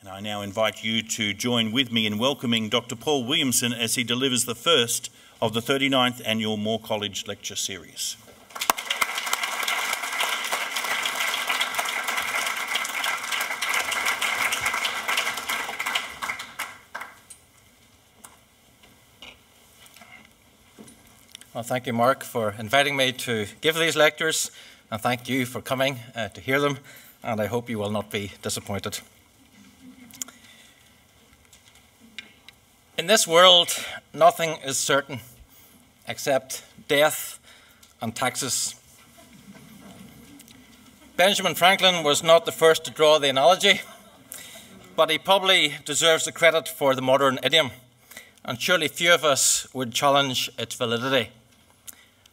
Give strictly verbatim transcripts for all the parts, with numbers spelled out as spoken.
And I now invite you to join with me in welcoming Doctor Paul Williamson as he delivers the first of the thirty-ninth Annual Moore College Lecture Series. Well, thank you, Mark, for inviting me to give these lectures, and thank you for coming uh, to hear them, and I hope you will not be disappointed. In this world, nothing is certain except death and taxes. Benjamin Franklin was not the first to draw the analogy, but he probably deserves the credit for the modern idiom, and surely few of us would challenge its validity.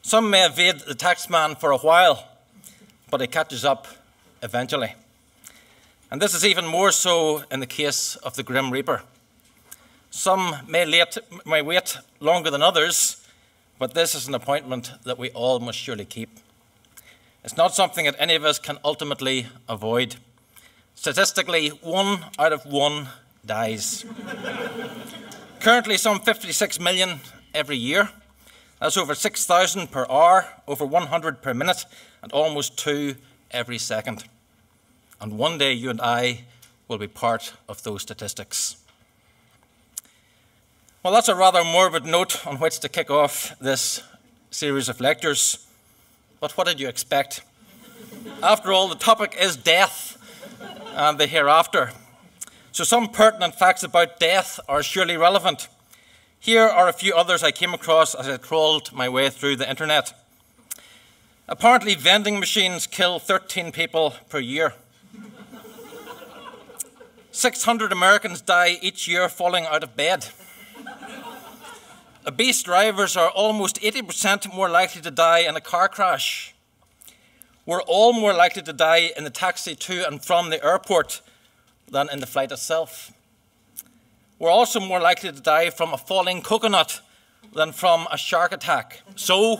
Some may evade the taxman for a while, but it catches up eventually. And this is even more so in the case of the Grim Reaper. Some may, late, may wait longer than others, but this is an appointment that we all must surely keep. It's not something that any of us can ultimately avoid. Statistically, one out of one dies. Currently, some fifty-six million every year. That's over six thousand per hour, over one hundred per minute, and almost two every second. And one day you and I will be part of those statistics. Well, that's a rather morbid note on which to kick off this series of lectures. But what did you expect? After all, the topic is death and the hereafter. So some pertinent facts about death are surely relevant. Here are a few others I came across as I crawled my way through the internet. Apparently, vending machines kill thirteen people per year. six hundred Americans die each year falling out of bed. Obese drivers are almost eighty percent more likely to die in a car crash. We're all more likely to die in the taxi to and from the airport than in the flight itself. We're also more likely to die from a falling coconut than from a shark attack. So,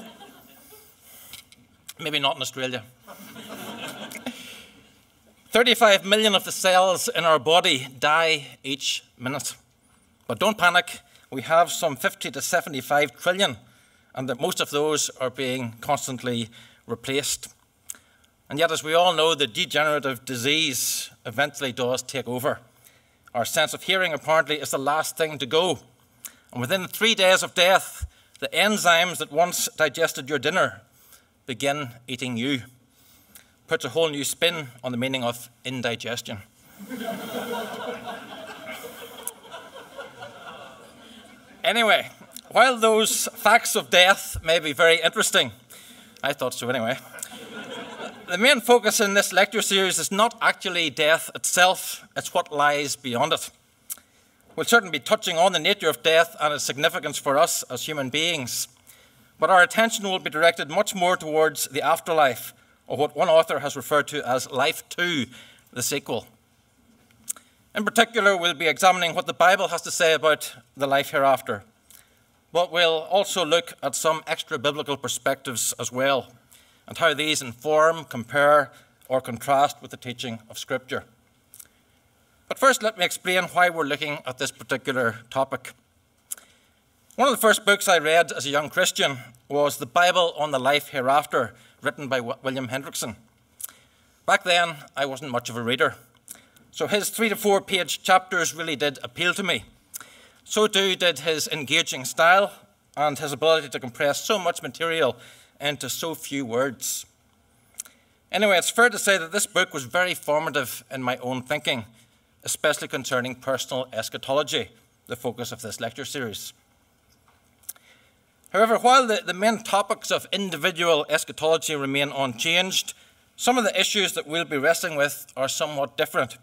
maybe not in Australia. thirty-five million of the cells in our body die each minute. But don't panic, we have some fifty to seventy-five trillion, and that most of those are being constantly replaced. And yet, as we all know, the degenerative disease eventually does take over. Our sense of hearing, apparently, is the last thing to go. And within three days of death, the enzymes that once digested your dinner begin eating you. Puts a whole new spin on the meaning of indigestion. Anyway, while those facts of death may be very interesting, I thought so anyway, the main focus in this lecture series is not actually death itself, it's what lies beyond it. We'll certainly be touching on the nature of death and its significance for us as human beings, but our attention will be directed much more towards the afterlife, or what one author has referred to as Life two, the sequel. In particular, we'll be examining what the Bible has to say about the life hereafter, but we'll also look at some extra-biblical perspectives as well, and how these inform, compare, or contrast with the teaching of Scripture. But first, let me explain why we're looking at this particular topic. One of the first books I read as a young Christian was The Bible on the Life Hereafter, written by William Hendrickson. Back then, I wasn't much of a reader, so his three to four page chapters really did appeal to me. So too did his engaging style and his ability to compress so much material into so few words. Anyway, it's fair to say that this book was very formative in my own thinking, especially concerning personal eschatology, the focus of this lecture series. However, while the, the main topics of individual eschatology remain unchanged, some of the issues that we'll be wrestling with are somewhat different.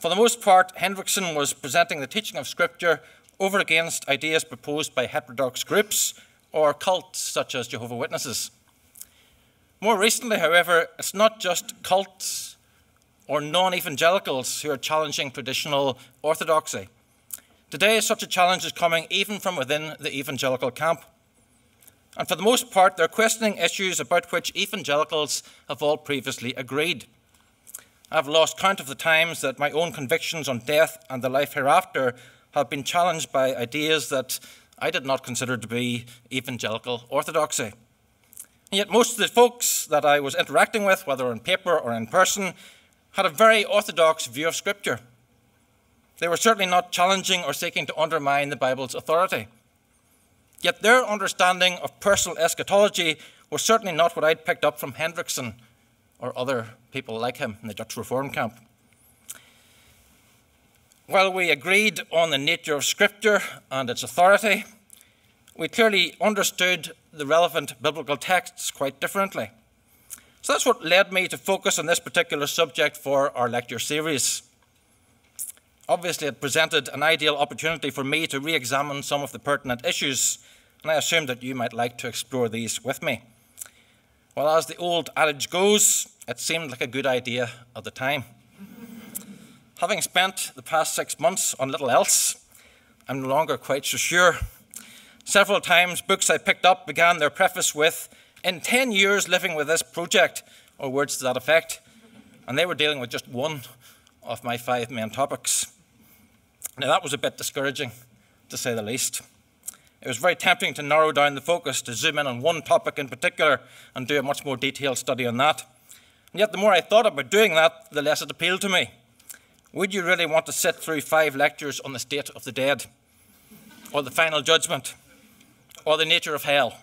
For the most part, Hendrickson was presenting the teaching of Scripture over against ideas proposed by heterodox groups or cults such as Jehovah's Witnesses. More recently, however, it's not just cults or non-evangelicals who are challenging traditional orthodoxy. Today, such a challenge is coming even from within the evangelical camp. And for the most part, they're questioning issues about which evangelicals have all previously agreed. I've lost count of the times that my own convictions on death and the life hereafter have been challenged by ideas that I did not consider to be evangelical orthodoxy. And yet most of the folks that I was interacting with, whether on paper or in person, had a very orthodox view of Scripture. They were certainly not challenging or seeking to undermine the Bible's authority. Yet their understanding of personal eschatology was certainly not what I'd picked up from Hendrickson or other people like him in the Dutch reform camp. While we agreed on the nature of Scripture and its authority, we clearly understood the relevant biblical texts quite differently. So that's what led me to focus on this particular subject for our lecture series. Obviously, it presented an ideal opportunity for me to re-examine some of the pertinent issues, and I assume that you might like to explore these with me. Well, as the old adage goes, it seemed like a good idea at the time. Having spent the past six months on little else, I'm no longer quite so sure. Several times, books I picked up began their preface with, "In ten years living with this project," or words to that effect, and they were dealing with just one of my five main topics. Now, that was a bit discouraging, to say the least. It was very tempting to narrow down the focus, to zoom in on one topic in particular and do a much more detailed study on that. And yet, the more I thought about doing that, the less it appealed to me. Would you really want to sit through five lectures on the state of the dead, or the final judgment, or the nature of hell?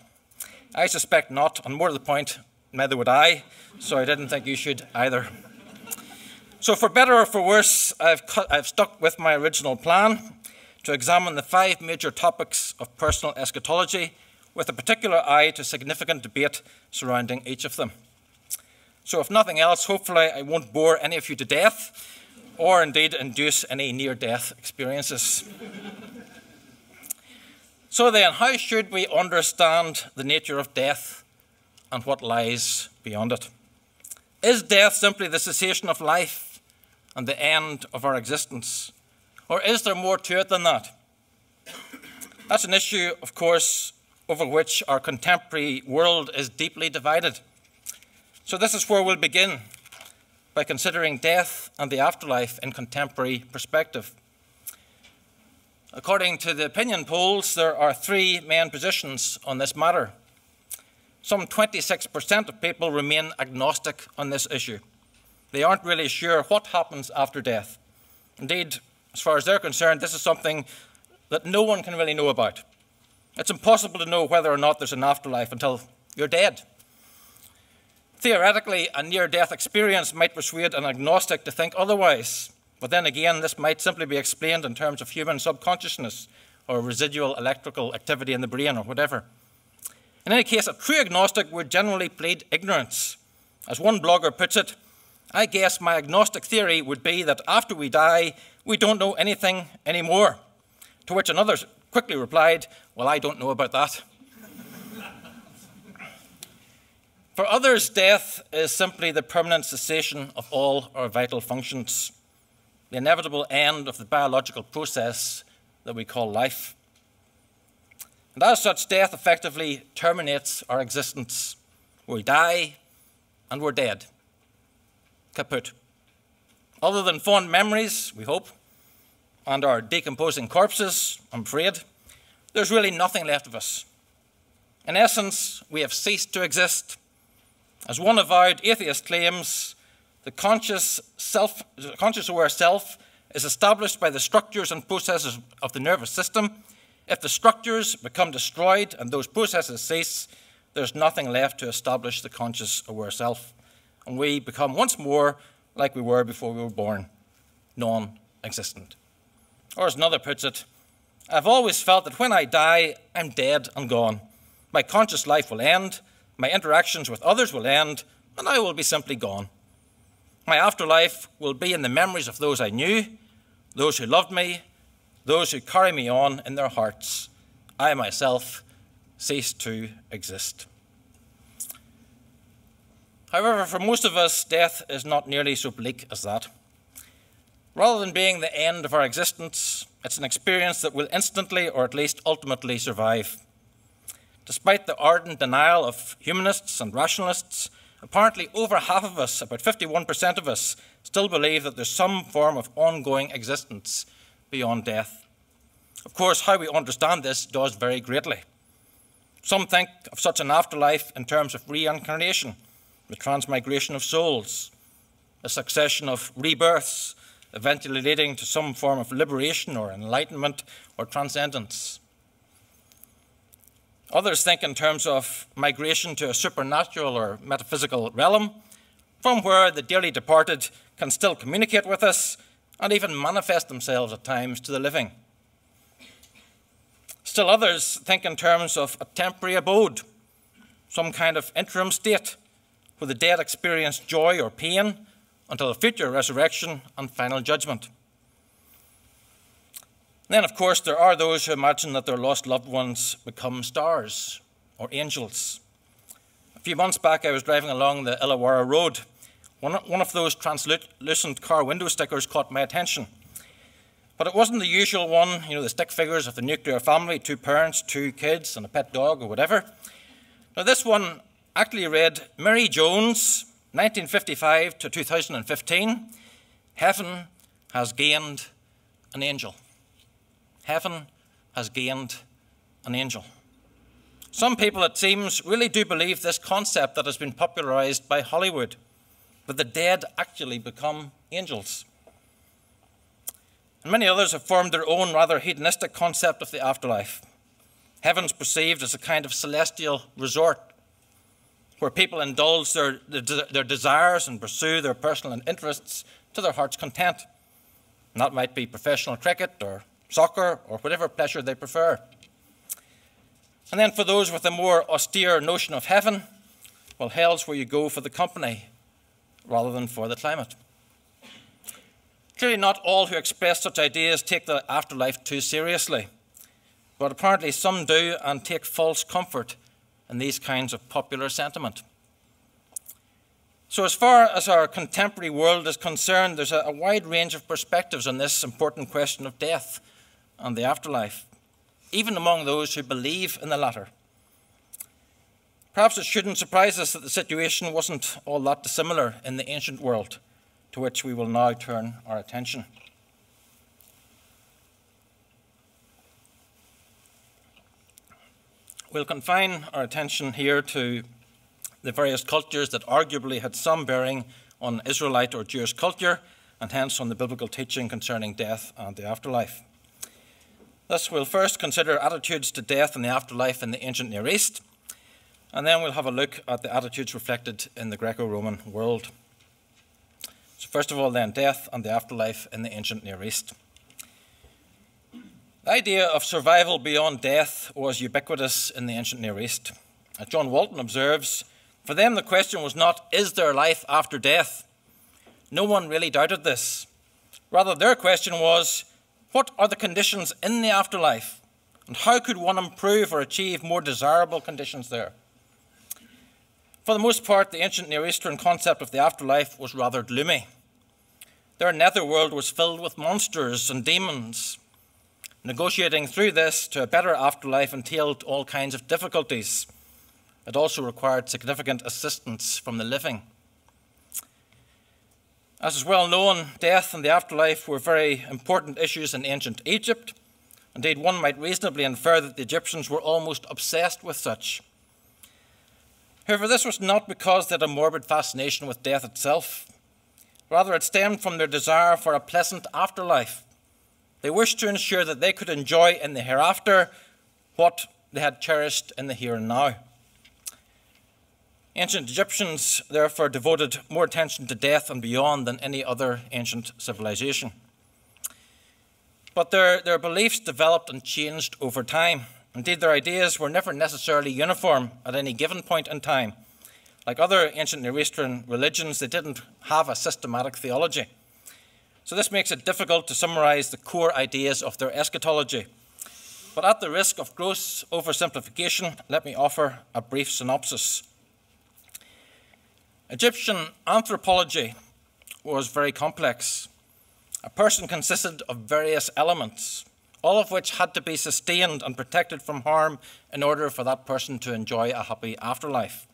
I suspect not, and more to the point, neither would I, so I didn't think you should either. So for better or for worse, I've, cut, I've stuck with my original plan to examine the five major topics of personal eschatology with a particular eye to significant debate surrounding each of them. So if nothing else, hopefully I won't bore any of you to death or indeed induce any near-death experiences. So then, how should we understand the nature of death and what lies beyond it? Is death simply the cessation of life and the end of our existence? Or is there more to it than that? That's an issue, of course, over which our contemporary world is deeply divided. So this is where we'll begin, by considering death and the afterlife in contemporary perspective. According to the opinion polls, there are three main positions on this matter. Some twenty-six percent of people remain agnostic on this issue. They aren't really sure what happens after death. Indeed, as far as they're concerned, this is something that no one can really know about. It's impossible to know whether or not there's an afterlife until you're dead. Theoretically, a near-death experience might persuade an agnostic to think otherwise. But then again, this might simply be explained in terms of human subconsciousness or residual electrical activity in the brain or whatever. In any case, a true agnostic would generally plead ignorance. As one blogger puts it, "I guess my agnostic theory would be that after we die, we don't know anything anymore." To which another quickly replied, "Well, I don't know about that." For others, death is simply the permanent cessation of all our vital functions, the inevitable end of the biological process that we call life. And as such, death effectively terminates our existence. We die and we're dead. Kaput. Other than fond memories, we hope, and our decomposing corpses, I'm afraid, there's really nothing left of us. In essence, we have ceased to exist. As one avowed atheist claims, the conscious self, the conscious aware self is established by the structures and processes of the nervous system. If the structures become destroyed and those processes cease, there's nothing left to establish the conscious aware self. And we become once more like we were before we were born, non-existent. Or as another puts it, "I've always felt that when I die, I'm dead and gone. My conscious life will end, my interactions with others will end, and I will be simply gone. My afterlife will be in the memories of those I knew, those who loved me, those who carry me on in their hearts. I myself cease to exist." However, for most of us, death is not nearly so bleak as that. Rather than being the end of our existence, it's an experience that will instantly, or at least ultimately, survive. Despite the ardent denial of humanists and rationalists, Apparently, over half of us, about fifty-one percent of us, still believe that there's some form of ongoing existence beyond death. Of course, how we understand this does vary greatly. Some think of such an afterlife in terms of reincarnation, the transmigration of souls, a succession of rebirths, eventually leading to some form of liberation or enlightenment or transcendence. Others think in terms of migration to a supernatural or metaphysical realm, from where the dearly departed can still communicate with us and even manifest themselves at times to the living. Still others think in terms of a temporary abode, some kind of interim state, where the dead experience joy or pain until a future resurrection and final judgment. Then, of course, there are those who imagine that their lost loved ones become stars or angels. A few months back, I was driving along the Illawarra Road. One, one of those translucent car window stickers caught my attention. But it wasn't the usual one, you know, the stick figures of the nuclear family, two parents, two kids, and a pet dog or whatever. Now, this one actually read, Mary Jones, nineteen fifty-five to two thousand fifteen, Heaven has gained an angel. Heaven has gained an angel. Some people, it seems, really do believe this concept that has been popularized by Hollywood, that the dead actually become angels. And many others have formed their own rather hedonistic concept of the afterlife. Heaven's perceived as a kind of celestial resort, where people indulge their, their desires and pursue their personal interests to their heart's content. And that might be professional cricket or soccer, or whatever pleasure they prefer. And then for those with a more austere notion of heaven, well, hell's where you go for the company rather than for the climate. Clearly not all who express such ideas take the afterlife too seriously, but apparently some do and take false comfort in these kinds of popular sentiment. So as far as our contemporary world is concerned, there's a, a wide range of perspectives on this important question of death and the afterlife, even among those who believe in the latter. Perhaps it shouldn't surprise us that the situation wasn't all that dissimilar in the ancient world, to which we will now turn our attention. We'll confine our attention here to the various cultures that arguably had some bearing on Israelite or Jewish culture, and hence on the biblical teaching concerning death and the afterlife. Thus, we'll first consider attitudes to death and the afterlife in the ancient Near East, and then we'll have a look at the attitudes reflected in the Greco-Roman world. So first of all then, death and the afterlife in the ancient Near East. The idea of survival beyond death was ubiquitous in the ancient Near East. As John Walton observes, for them the question was not, is there life after death? No one really doubted this. Rather, their question was, what are the conditions in the afterlife, and how could one improve or achieve more desirable conditions there? For the most part, the ancient Near Eastern concept of the afterlife was rather gloomy. Their netherworld was filled with monsters and demons. Negotiating through this to a better afterlife entailed all kinds of difficulties. It also required significant assistance from the living. As is well known, death and the afterlife were very important issues in ancient Egypt. Indeed, one might reasonably infer that the Egyptians were almost obsessed with such. However, this was not because they had a morbid fascination with death itself. Rather, it stemmed from their desire for a pleasant afterlife. They wished to ensure that they could enjoy in the hereafter what they had cherished in the here and now. Ancient Egyptians, therefore, devoted more attention to death and beyond than any other ancient civilization. But their, their beliefs developed and changed over time. Indeed, their ideas were never necessarily uniform at any given point in time. Like other ancient Near Eastern religions, they didn't have a systematic theology. So this makes it difficult to summarize the core ideas of their eschatology. But at the risk of gross oversimplification, let me offer a brief synopsis. Egyptian anthropology was very complex. A person consisted of various elements, all of which had to be sustained and protected from harm in order for that person to enjoy a happy afterlife.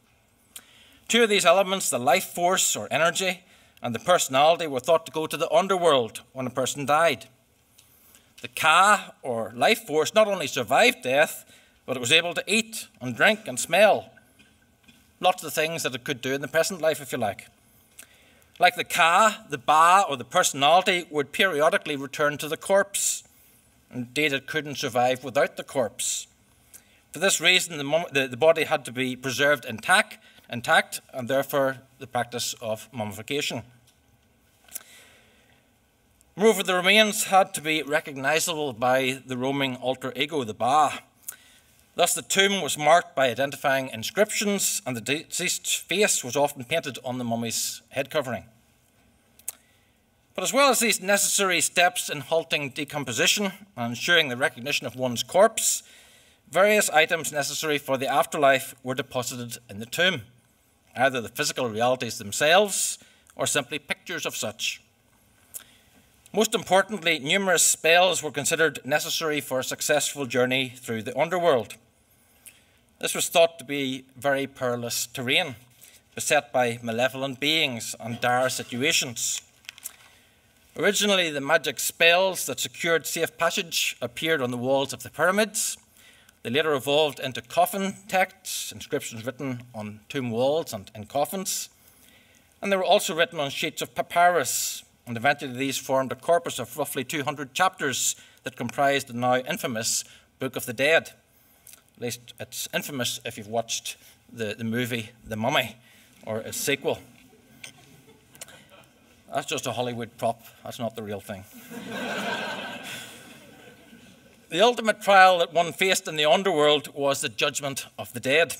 Two of these elements, the life force or energy and the personality, were thought to go to the underworld when a person died. The ka, or life force, not only survived death, but it was able to eat and drink and smell. Lots of things that it could do in the present life, if you like. Like the ka, the ba, or the personality, would periodically return to the corpse. Indeed, it couldn't survive without the corpse. For this reason, the, the, the body had to be preserved intact, intact, and therefore the practice of mummification. Moreover, the remains had to be recognizable by the roaming alter ego, the Ba. Thus, the tomb was marked by identifying inscriptions, and the deceased's face was often painted on the mummy's head covering. But as well as these necessary steps in halting decomposition and ensuring the recognition of one's corpse, various items necessary for the afterlife were deposited in the tomb, either the physical realities themselves or simply pictures of such. Most importantly, numerous spells were considered necessary for a successful journey through the underworld. This was thought to be very perilous terrain, beset by malevolent beings and dire situations. Originally, the magic spells that secured safe passage appeared on the walls of the pyramids. They later evolved into coffin texts, inscriptions written on tomb walls and in coffins. And they were also written on sheets of papyrus, and eventually these formed a corpus of roughly two hundred chapters that comprised the now infamous Book of the Dead. At least it's infamous if you've watched the, the movie The Mummy, or its sequel. That's just a Hollywood prop. That's not the real thing. The ultimate trial that one faced in the underworld was the judgment of the dead.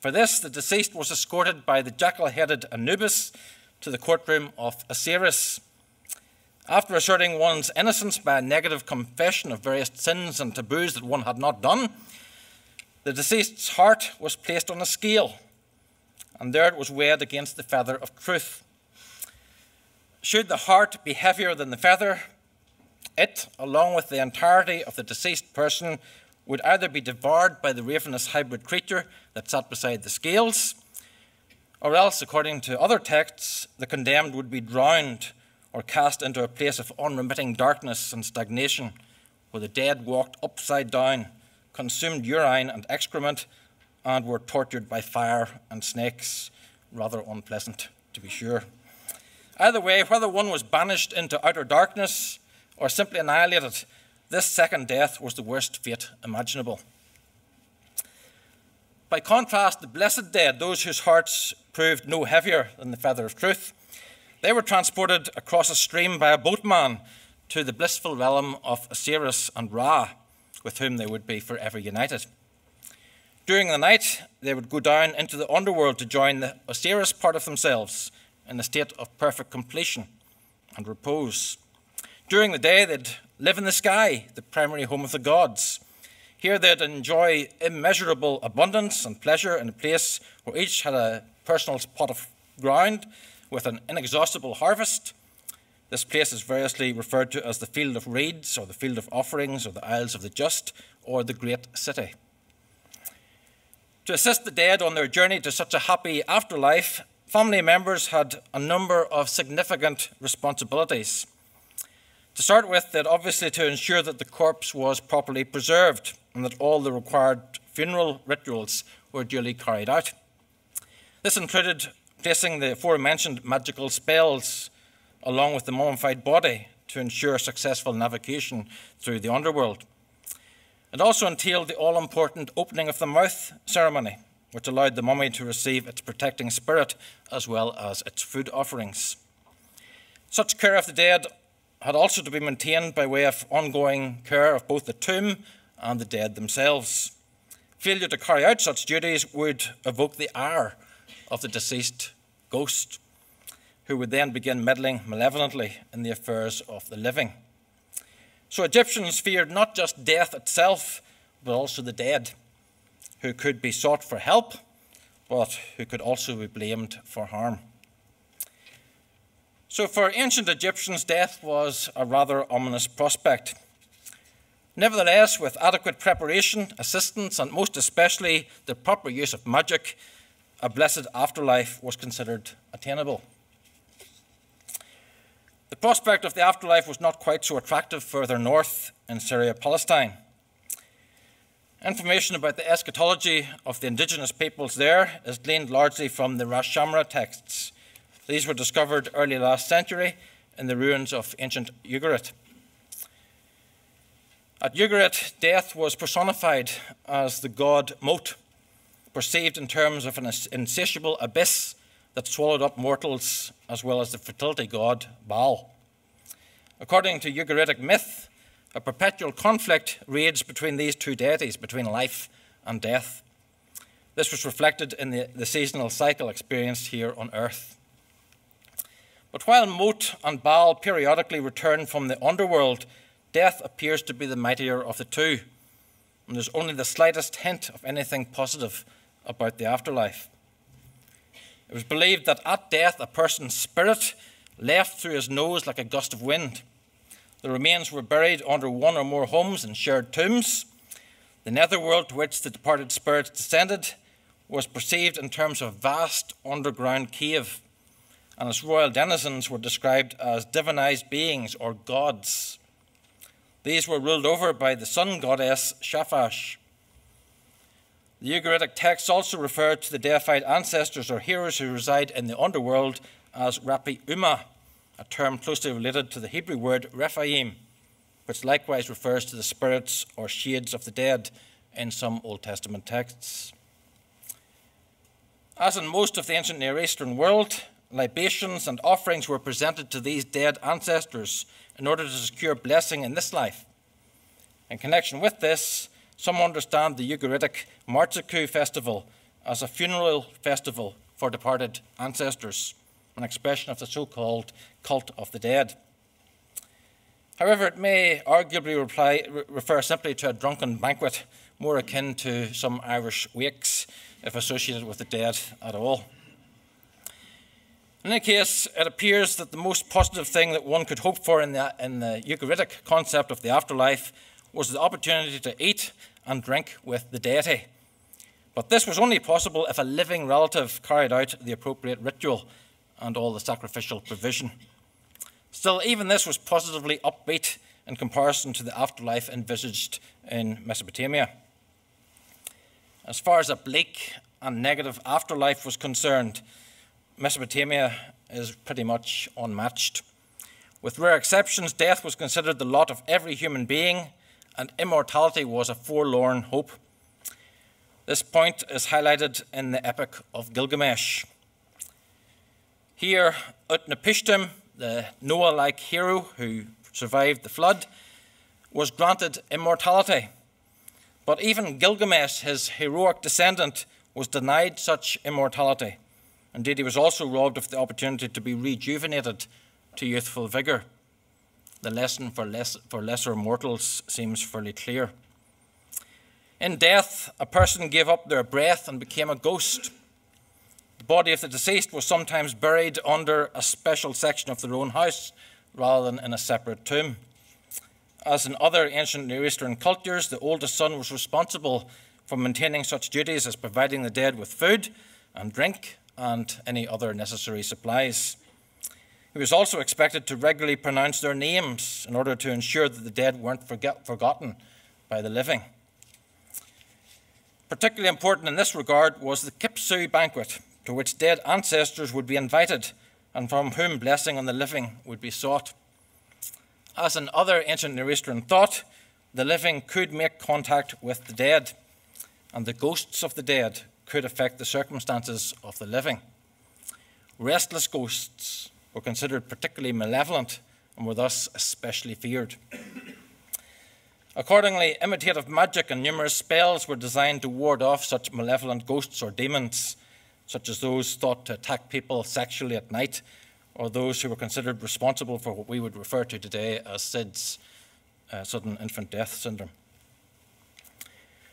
For this, the deceased was escorted by the jackal-headed Anubis to the courtroom of Osiris. After asserting one's innocence by a negative confession of various sins and taboos that one had not done, the deceased's heart was placed on a scale, and there it was weighed against the feather of truth. Should the heart be heavier than the feather, it, along with the entirety of the deceased person, would either be devoured by the ravenous hybrid creature that sat beside the scales, or else, according to other texts, the condemned would be drowned or cast into a place of unremitting darkness and stagnation, where the dead walked upside down, consumed urine and excrement, and were tortured by fire and snakes. Rather unpleasant, to be sure. Either way, whether one was banished into outer darkness or simply annihilated, this second death was the worst fate imaginable. By contrast, the blessed dead, those whose hearts proved no heavier than the feather of truth, they were transported across a stream by a boatman to the blissful realm of Osiris and Ra, with whom they would be forever united. During the night, they would go down into the underworld to join the Osiris part of themselves, in a state of perfect completion and repose. During the day, they'd live in the sky, the primary home of the gods. Here they'd enjoy immeasurable abundance and pleasure in a place where each had a personal spot of ground with an inexhaustible harvest. This place is variously referred to as the Field of Reeds, or the Field of Offerings, or the Isles of the Just, or the Great City. To assist the dead on their journey to such a happy afterlife, family members had a number of significant responsibilities. To start with, they'd obviously to ensure that the corpse was properly preserved and that all the required funeral rituals were duly carried out. This included placing the aforementioned magical spells along with the mummified body to ensure successful navigation through the underworld. It also entailed the all-important opening of the mouth ceremony, which allowed the mummy to receive its protecting spirit as well as its food offerings. Such care of the dead had also to be maintained by way of ongoing care of both the tomb and the dead themselves. Failure to carry out such duties would evoke the ire of the deceased ghost, who would then begin meddling malevolently in the affairs of the living. So Egyptians feared not just death itself, but also the dead, who could be sought for help, but who could also be blamed for harm. So for ancient Egyptians, death was a rather ominous prospect. Nevertheless, with adequate preparation, assistance, and most especially the proper use of magic, a blessed afterlife was considered attainable. The prospect of the afterlife was not quite so attractive further north in Syria, Palestine. Information about the eschatology of the indigenous peoples there is gleaned largely from the Ras Shamra texts. These were discovered early last century in the ruins of ancient Ugarit. At Ugarit, death was personified as the god Mot, perceived in terms of an insatiable abyss that swallowed up mortals, as well as the fertility god Baal. According to Ugaritic myth, a perpetual conflict raged between these two deities, between life and death. This was reflected in the, the seasonal cycle experienced here on Earth. But while Mot and Baal periodically return from the underworld, death appears to be the mightier of the two, and there's only the slightest hint of anything positive about the afterlife. It was believed that at death a person's spirit left through his nose like a gust of wind. The remains were buried under one or more homes in shared tombs. The netherworld to which the departed spirits descended was perceived in terms of a vast underground cave, and its royal denizens were described as divinized beings or gods. These were ruled over by the sun goddess Shamash. The Ugaritic texts also refer to the deified ancestors or heroes who reside in the underworld as Rapi Uma, a term closely related to the Hebrew word Rephaim, which likewise refers to the spirits or shades of the dead in some Old Testament texts. As in most of the ancient Near Eastern world, libations and offerings were presented to these dead ancestors in order to secure blessing in this life. In connection with this, some understand the Ugaritic Martsuku festival as a funeral festival for departed ancestors, an expression of the so-called cult of the dead. However, it may arguably reply, re refer simply to a drunken banquet, more akin to some Irish wakes, if associated with the dead at all. In any case, it appears that the most positive thing that one could hope for in the, in the Ugaritic concept of the afterlife was the opportunity to eat and drink with the deity. But this was only possible if a living relative carried out the appropriate ritual and all the sacrificial provision. Still, even this was positively upbeat in comparison to the afterlife envisaged in Mesopotamia. As far as a bleak and negative afterlife was concerned, Mesopotamia is pretty much unmatched. With rare exceptions, death was considered the lot of every human being, and immortality was a forlorn hope. This point is highlighted in the Epic of Gilgamesh. Here, Utnapishtim, the Noah-like hero who survived the flood, was granted immortality. But even Gilgamesh, his heroic descendant, was denied such immortality. Indeed, he was also robbed of the opportunity to be rejuvenated to youthful vigor. The lesson for, less, for lesser mortals seems fairly clear. In death, a person gave up their breath and became a ghost. The body of the deceased was sometimes buried under a special section of their own house, rather than in a separate tomb. As in other ancient Near Eastern cultures, the oldest son was responsible for maintaining such duties as providing the dead with food and drink and any other necessary supplies. He was also expected to regularly pronounce their names in order to ensure that the dead weren't forget, forgotten by the living. Particularly important in this regard was the Kipsu banquet, to which dead ancestors would be invited and from whom blessing on the living would be sought. As in other ancient Near Eastern thought, the living could make contact with the dead, and the ghosts of the dead could affect the circumstances of the living. Restless ghosts were considered particularly malevolent and were thus especially feared. Accordingly, imitative magic and numerous spells were designed to ward off such malevolent ghosts or demons, such as those thought to attack people sexually at night, or those who were considered responsible for what we would refer to today as S I D S, uh, sudden infant death syndrome.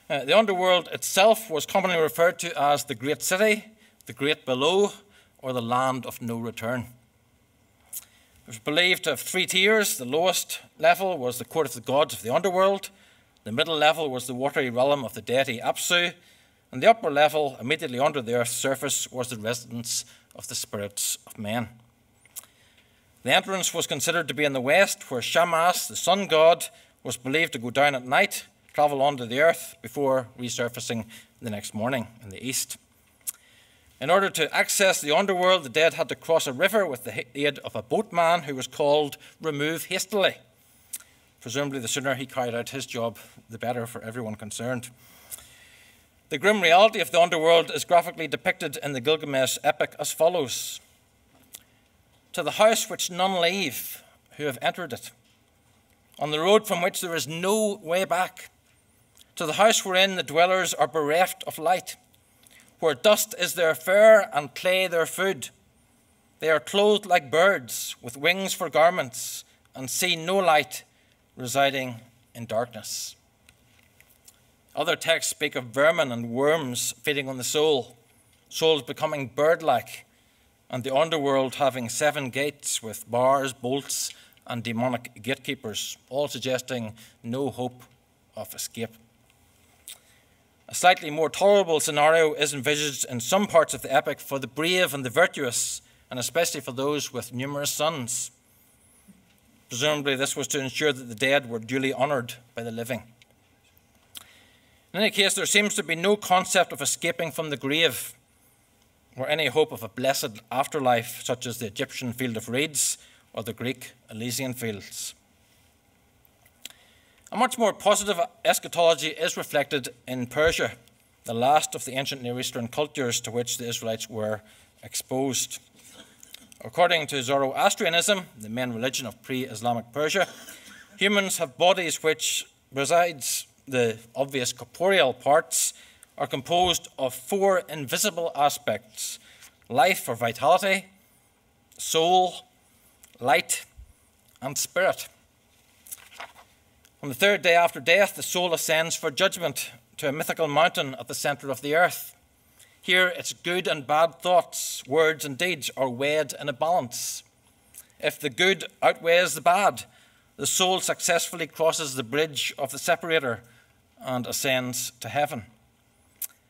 Uh, the underworld itself was commonly referred to as the Great City, the Great Below, or the Land of No Return. It was believed to have three tiers. The lowest level was the court of the gods of the underworld. The middle level was the watery realm of the deity Apsu. On the upper level, immediately under the earth's surface, was the residence of the spirits of men. The entrance was considered to be in the west, where Shamas, the sun god, was believed to go down at night, travel onto the earth before resurfacing the next morning in the east. In order to access the underworld, the dead had to cross a river with the aid of a boatman who was called Remove Hastily. Presumably, the sooner he carried out his job, the better for everyone concerned. The grim reality of the underworld is graphically depicted in the Gilgamesh epic as follows. To the house which none leave, who have entered it, on the road from which there is no way back, to the house wherein the dwellers are bereft of light, where dust is their fare and clay their food. They are clothed like birds, with wings for garments, and see no light, residing in darkness. Other texts speak of vermin and worms feeding on the soul, souls becoming bird-like, and the underworld having seven gates with bars, bolts, and demonic gatekeepers, all suggesting no hope of escape. A slightly more tolerable scenario is envisaged in some parts of the epic for the brave and the virtuous, and especially for those with numerous sons. Presumably, this was to ensure that the dead were duly honoured by the living. In any case, there seems to be no concept of escaping from the grave, or any hope of a blessed afterlife, such as the Egyptian Field of Reeds or the Greek Elysian Fields. A much more positive eschatology is reflected in Persia, the last of the ancient Near Eastern cultures to which the Israelites were exposed. According to Zoroastrianism, the main religion of pre-Islamic Persia, humans have bodies which, besides the obvious corporeal parts, are composed of four invisible aspects: life or vitality, soul, light, and spirit. On the third day after death, the soul ascends for judgment to a mythical mountain at the centre of the earth. Here, its good and bad thoughts, words and deeds are weighed in a balance. If the good outweighs the bad, the soul successfully crosses the bridge of the separator and ascends to heaven.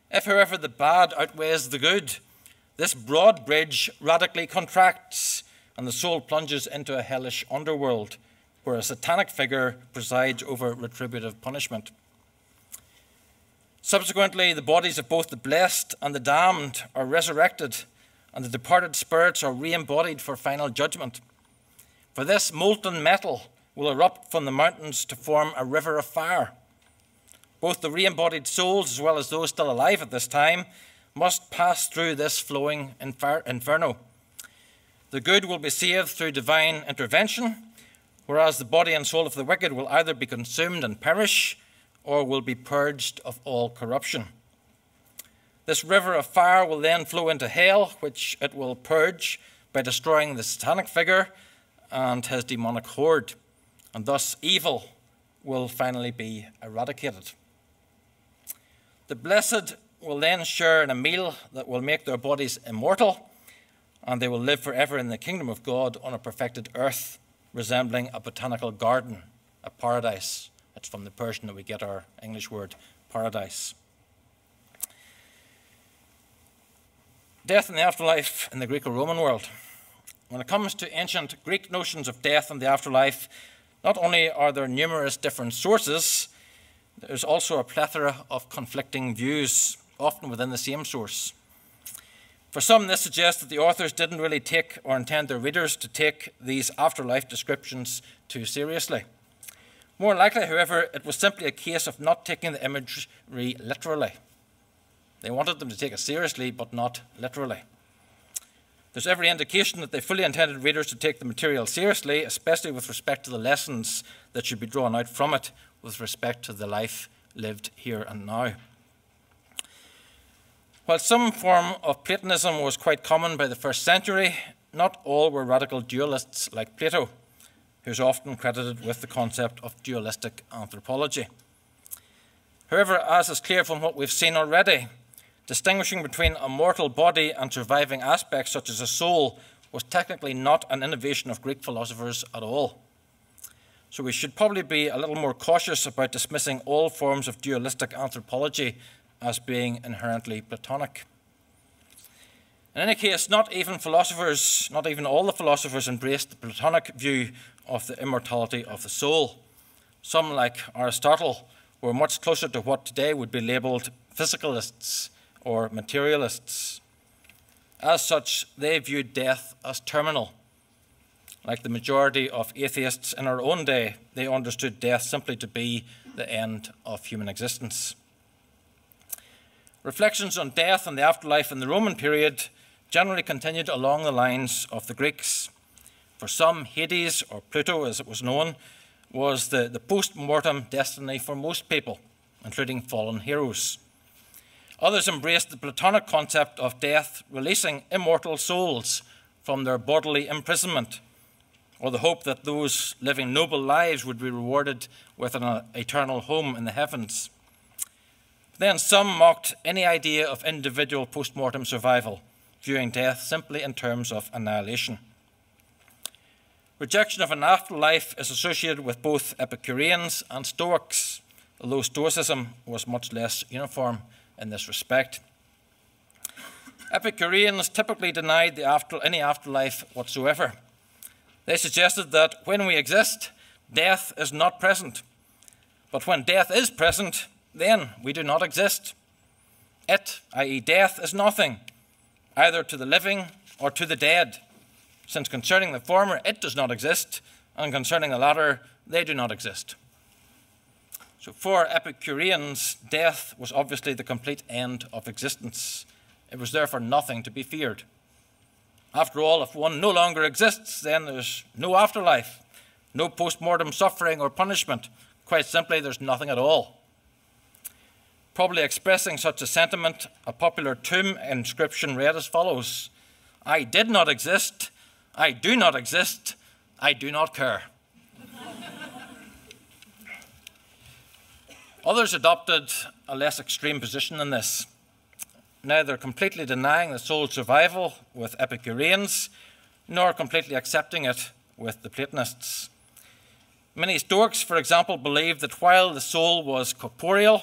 If, however, the bad outweighs the good, this broad bridge radically contracts and the soul plunges into a hellish underworld, where a satanic figure presides over retributive punishment. Subsequently, the bodies of both the blessed and the damned are resurrected, and the departed spirits are re-embodied for final judgment. For this, molten metal will erupt from the mountains to form a river of fire. Both the re-embodied souls, as well as those still alive at this time, must pass through this flowing inferno. The good will be saved through divine intervention, whereas the body and soul of the wicked will either be consumed and perish, or will be purged of all corruption. This river of fire will then flow into hell, which it will purge by destroying the satanic figure and his demonic horde, and thus evil will finally be eradicated. The blessed will then share in a meal that will make their bodies immortal, and they will live forever in the kingdom of God on a perfected earth, resembling a botanical garden, a paradise. It's from the Persian that we get our English word, paradise. Death in the afterlife in the Greco-Roman world. When it comes to ancient Greek notions of death and the afterlife, not only are there numerous different sources, there's also a plethora of conflicting views, often within the same source. For some, this suggests that the authors didn't really take or intend their readers to take these afterlife descriptions too seriously. More likely, however, it was simply a case of not taking the imagery literally. They wanted them to take it seriously, but not literally. There's every indication that they fully intended readers to take the material seriously, especially with respect to the lessons that should be drawn out from it with respect to the life lived here and now. While some form of Platonism was quite common by the first century, not all were radical dualists like Plato, who's often credited with the concept of dualistic anthropology. However, as is clear from what we've seen already, distinguishing between a mortal body and surviving aspects such as a soul was technically not an innovation of Greek philosophers at all. So we should probably be a little more cautious about dismissing all forms of dualistic anthropology as being inherently Platonic. In any case, not even philosophers, not even all the philosophers embraced the Platonic view of the immortality of the soul. Some, like Aristotle, were much closer to what today would be labelled physicalists or materialists. As such, they viewed death as terminal. Like the majority of atheists in our own day, they understood death simply to be the end of human existence. Reflections on death and the afterlife in the Roman period generally continued along the lines of the Greeks. For some, Hades, or Pluto as it was known, was the, the post-mortem destiny for most people, including fallen heroes. Others embraced the Platonic concept of death releasing immortal souls from their bodily imprisonment, or the hope that those living noble lives would be rewarded with an eternal home in the heavens. Then some mocked any idea of individual post-mortem survival, viewing death simply in terms of annihilation. Rejection of an afterlife is associated with both Epicureans and Stoics, although Stoicism was much less uniform in this respect. Epicureans typically denied the after, any afterlife whatsoever. They suggested that when we exist, death is not present. But when death is present, then we do not exist. It, that is death, is nothing, either to the living or to the dead, since concerning the former it does not exist, and concerning the latter they do not exist. So for Epicureans, death was obviously the complete end of existence. It was therefore nothing to be feared. After all, if one no longer exists, then there's no afterlife, no post-mortem suffering or punishment. Quite simply, there's nothing at all. Probably expressing such a sentiment, a popular tomb inscription read as follows: "I did not exist, I do not exist, I do not care." Others adopted a less extreme position than this. Neither completely denying the soul's survival with Epicureans, nor completely accepting it with the Platonists. Many Stoics, for example, believed that while the soul was corporeal,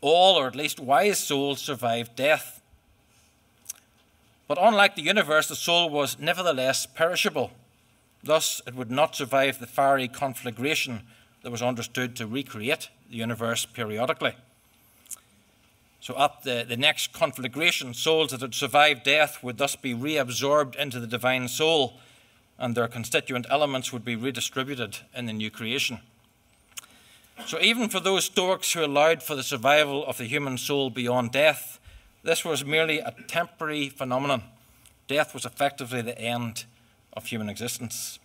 all, or at least wise souls, survived death. But unlike the universe, the soul was nevertheless perishable. Thus, it would not survive the fiery conflagration that was understood to recreate the universe periodically. So at the, the next conflagration, souls that had survived death would thus be reabsorbed into the divine soul, and their constituent elements would be redistributed in the new creation. So even for those Stoics who allowed for the survival of the human soul beyond death, this was merely a temporary phenomenon. Death was effectively the end of human existence.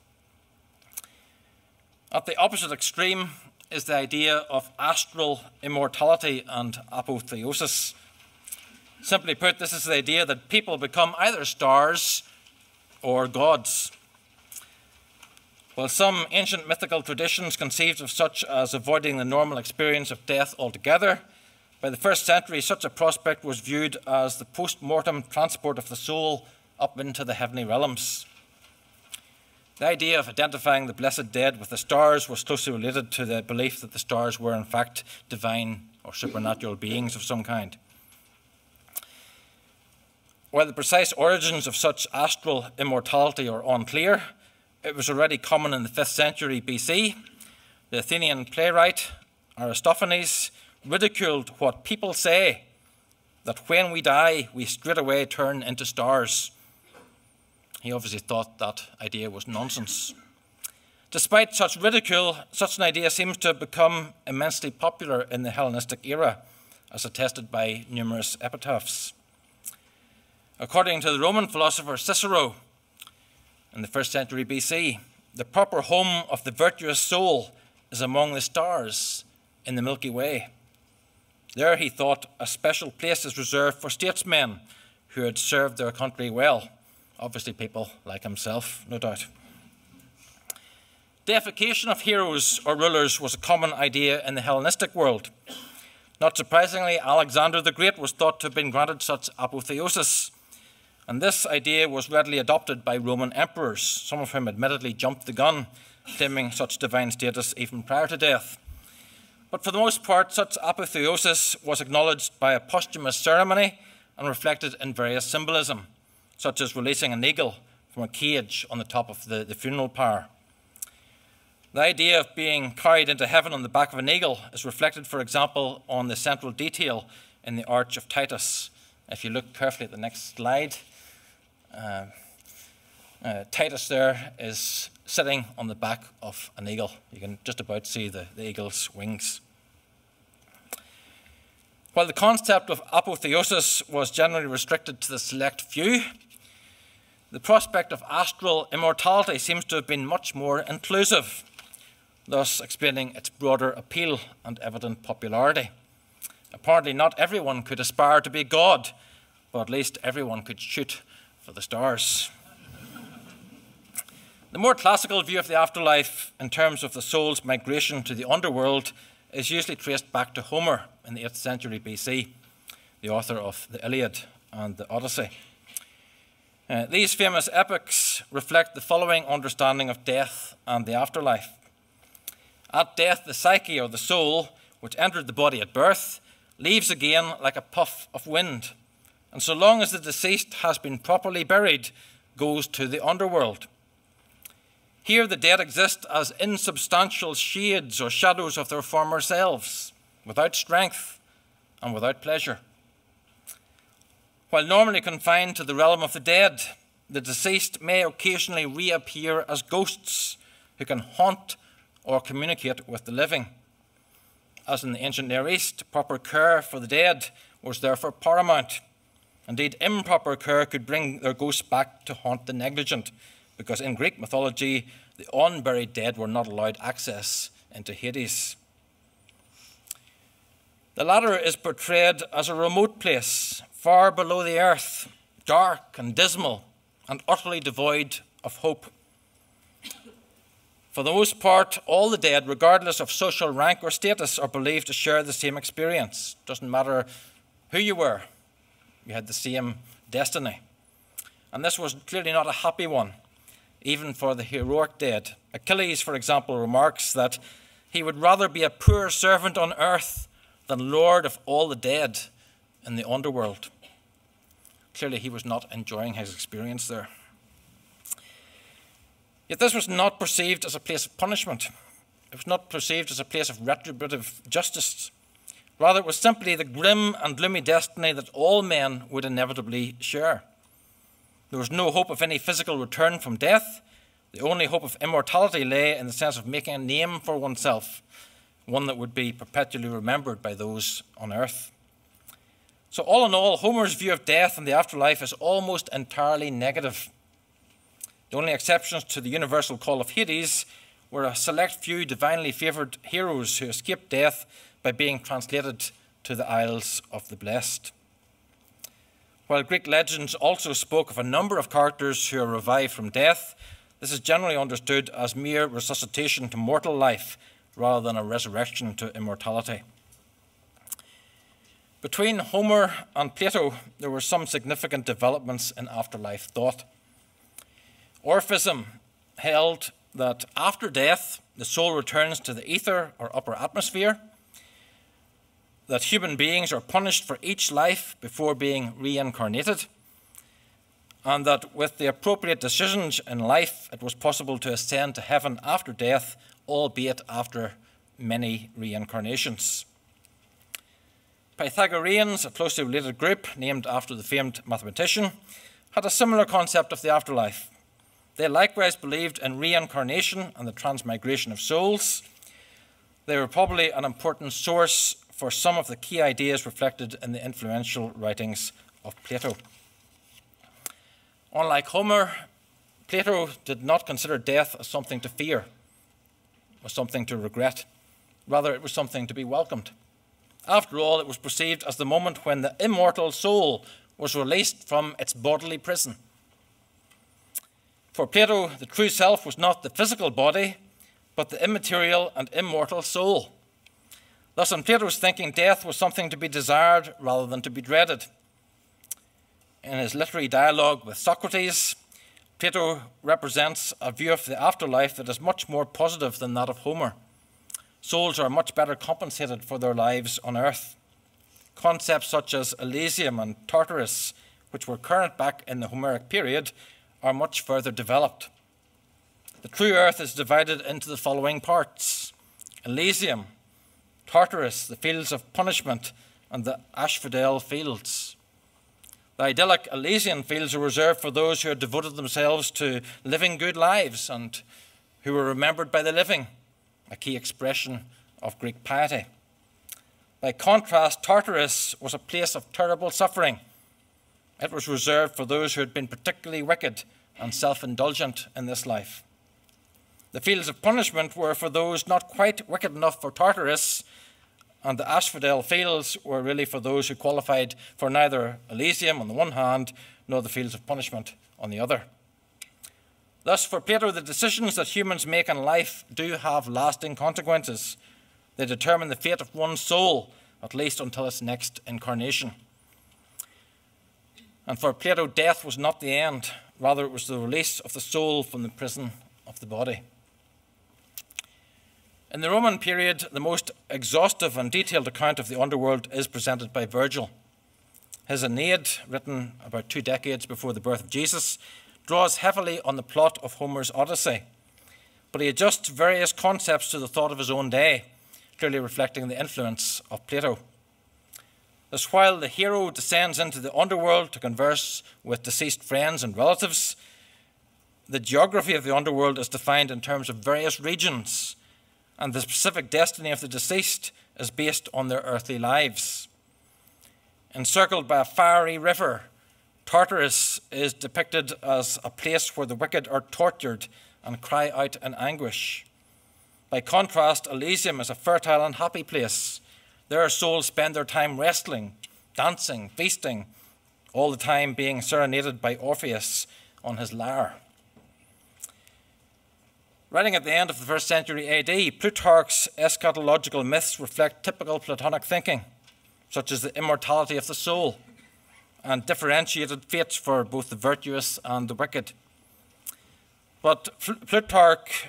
At the opposite extreme is the idea of astral immortality and apotheosis. Simply put, this is the idea that people become either stars or gods. While some ancient mythical traditions conceived of such as avoiding the normal experience of death altogether, by the first century such a prospect was viewed as the post-mortem transport of the soul up into the heavenly realms. The idea of identifying the blessed dead with the stars was closely related to the belief that the stars were in fact divine or supernatural beings of some kind. While the precise origins of such astral immortality are unclear, it was already common in the fifth century B C. The Athenian playwright Aristophanes ridiculed what people say, that when we die, we straightway turn into stars. He obviously thought that idea was nonsense. Despite such ridicule, such an idea seems to have become immensely popular in the Hellenistic era, as attested by numerous epitaphs. According to the Roman philosopher Cicero, in the first century B C, the proper home of the virtuous soul is among the stars in the Milky Way. There, he thought, a special place is reserved for statesmen who had served their country well. Obviously people like himself, no doubt. Deification of heroes or rulers was a common idea in the Hellenistic world. Not surprisingly, Alexander the Great was thought to have been granted such apotheosis, and this idea was readily adopted by Roman emperors, some of whom admittedly jumped the gun, claiming such divine status even prior to death. but for the most part such apotheosis was acknowledged by a posthumous ceremony and reflected in various symbolism, such as releasing an eagle from a cage on the top of the, the funeral pyre. The idea of being carried into heaven on the back of an eagle is reflected, for example, on the central detail in the Arch of Titus. If you look carefully at the next slide, uh, uh, Titus there is sitting on the back of an eagle. You can just about see the, the eagle's wings. While the concept of apotheosis was generally restricted to the select few, the prospect of astral immortality seems to have been much more inclusive, thus explaining its broader appeal and evident popularity. Apparently not everyone could aspire to be God, but at least everyone could shoot for the stars. The more classical view of the afterlife in terms of the soul's migration to the underworld is usually traced back to Homer in the eighth century B C, the author of the Iliad and the Odyssey. Uh, these famous epics reflect the following understanding of death and the afterlife. At death, the psyche, or the soul, which entered the body at birth, leaves again like a puff of wind, and so long as the deceased has been properly buried, goes to the underworld. Here the dead exist as insubstantial shades or shadows of their former selves, without strength and without pleasure. While normally confined to the realm of the dead, the deceased may occasionally reappear as ghosts who can haunt or communicate with the living. As in the ancient Near East, proper care for the dead was therefore paramount. Indeed, improper care could bring their ghosts back to haunt the negligent, because in Greek mythology, the unburied dead were not allowed access into Hades. The latter is portrayed as a remote place, far below the earth, dark and dismal, and utterly devoid of hope. For the most part, all the dead, regardless of social rank or status, are believed to share the same experience. It doesn't matter who you were, you had the same destiny. And this was clearly not a happy one, even for the heroic dead. Achilles, for example, remarks that he would rather be a poor servant on earth than lord of all the dead in the underworld. Clearly, he was not enjoying his experience there. Yet this was not perceived as a place of punishment. It was not perceived as a place of retributive justice. Rather, it was simply the grim and gloomy destiny that all men would inevitably share. There was no hope of any physical return from death. The only hope of immortality lay in the sense of making a name for oneself, one that would be perpetually remembered by those on earth. So all in all, Homer's view of death and the afterlife is almost entirely negative. The only exceptions to the universal call of Hades were a select few divinely favoured heroes who escaped death by being translated to the Isles of the Blessed. While Greek legends also spoke of a number of characters who are revived from death, this is generally understood as mere resuscitation to mortal life rather than a resurrection to immortality. Between Homer and Plato, there were some significant developments in afterlife thought. Orphism held that after death, the soul returns to the ether or upper atmosphere, that human beings are punished for each life before being reincarnated, and that with the appropriate decisions in life, it was possible to ascend to heaven after death, albeit after many reincarnations. Pythagoreans, a closely related group named after the famed mathematician, had a similar concept of the afterlife. They likewise believed in reincarnation and the transmigration of souls. They were probably an important source for some of the key ideas reflected in the influential writings of Plato. Unlike Homer, Plato did not consider death as something to fear, or something to regret. Rather, it was something to be welcomed. After all, it was perceived as the moment when the immortal soul was released from its bodily prison. For Plato, the true self was not the physical body, but the immaterial and immortal soul. Thus, in Plato's thinking, death was something to be desired rather than to be dreaded. In his literary dialogue with Socrates, Plato represents a view of the afterlife that is much more positive than that of Homer. souls are much better compensated for their lives on earth. Concepts such as Elysium and Tartarus, which were current back in the Homeric period, are much further developed. The true earth is divided into the following parts: Elysium, Tartarus, the fields of punishment, and the Asphodel Fields. The idyllic Elysian Fields are reserved for those who had devoted themselves to living good lives and who were remembered by the living, a key expression of Greek piety. By contrast, Tartarus was a place of terrible suffering. It was reserved for those who had been particularly wicked and self-indulgent in this life. The fields of punishment were for those not quite wicked enough for Tartarus, and the Asphodel Fields were really for those who qualified for neither Elysium on the one hand, nor the fields of punishment on the other. Thus, for Plato, the decisions that humans make in life do have lasting consequences. They determine the fate of one's soul, at least until its next incarnation. And for Plato, death was not the end. Rather, it was the release of the soul from the prison of the body. In the Roman period, the most exhaustive and detailed account of the underworld is presented by Virgil. His Aeneid, written about two decades before the birth of Jesus, draws heavily on the plot of Homer's Odyssey, but he adjusts various concepts to the thought of his own day, clearly reflecting the influence of Plato. Thus, while the hero descends into the underworld to converse with deceased friends and relatives, the geography of the underworld is defined in terms of various regions, and the specific destiny of the deceased is based on their earthly lives. Encircled by a fiery river, Tartarus is depicted as a place where the wicked are tortured and cry out in anguish. By contrast, Elysium is a fertile and happy place. Their souls spend their time wrestling, dancing, feasting, all the time being serenaded by Orpheus on his lyre. Writing at the end of the first century A D, Plutarch's eschatological myths reflect typical Platonic thinking, such as the immortality of the soul and differentiated fates for both the virtuous and the wicked. But Plutarch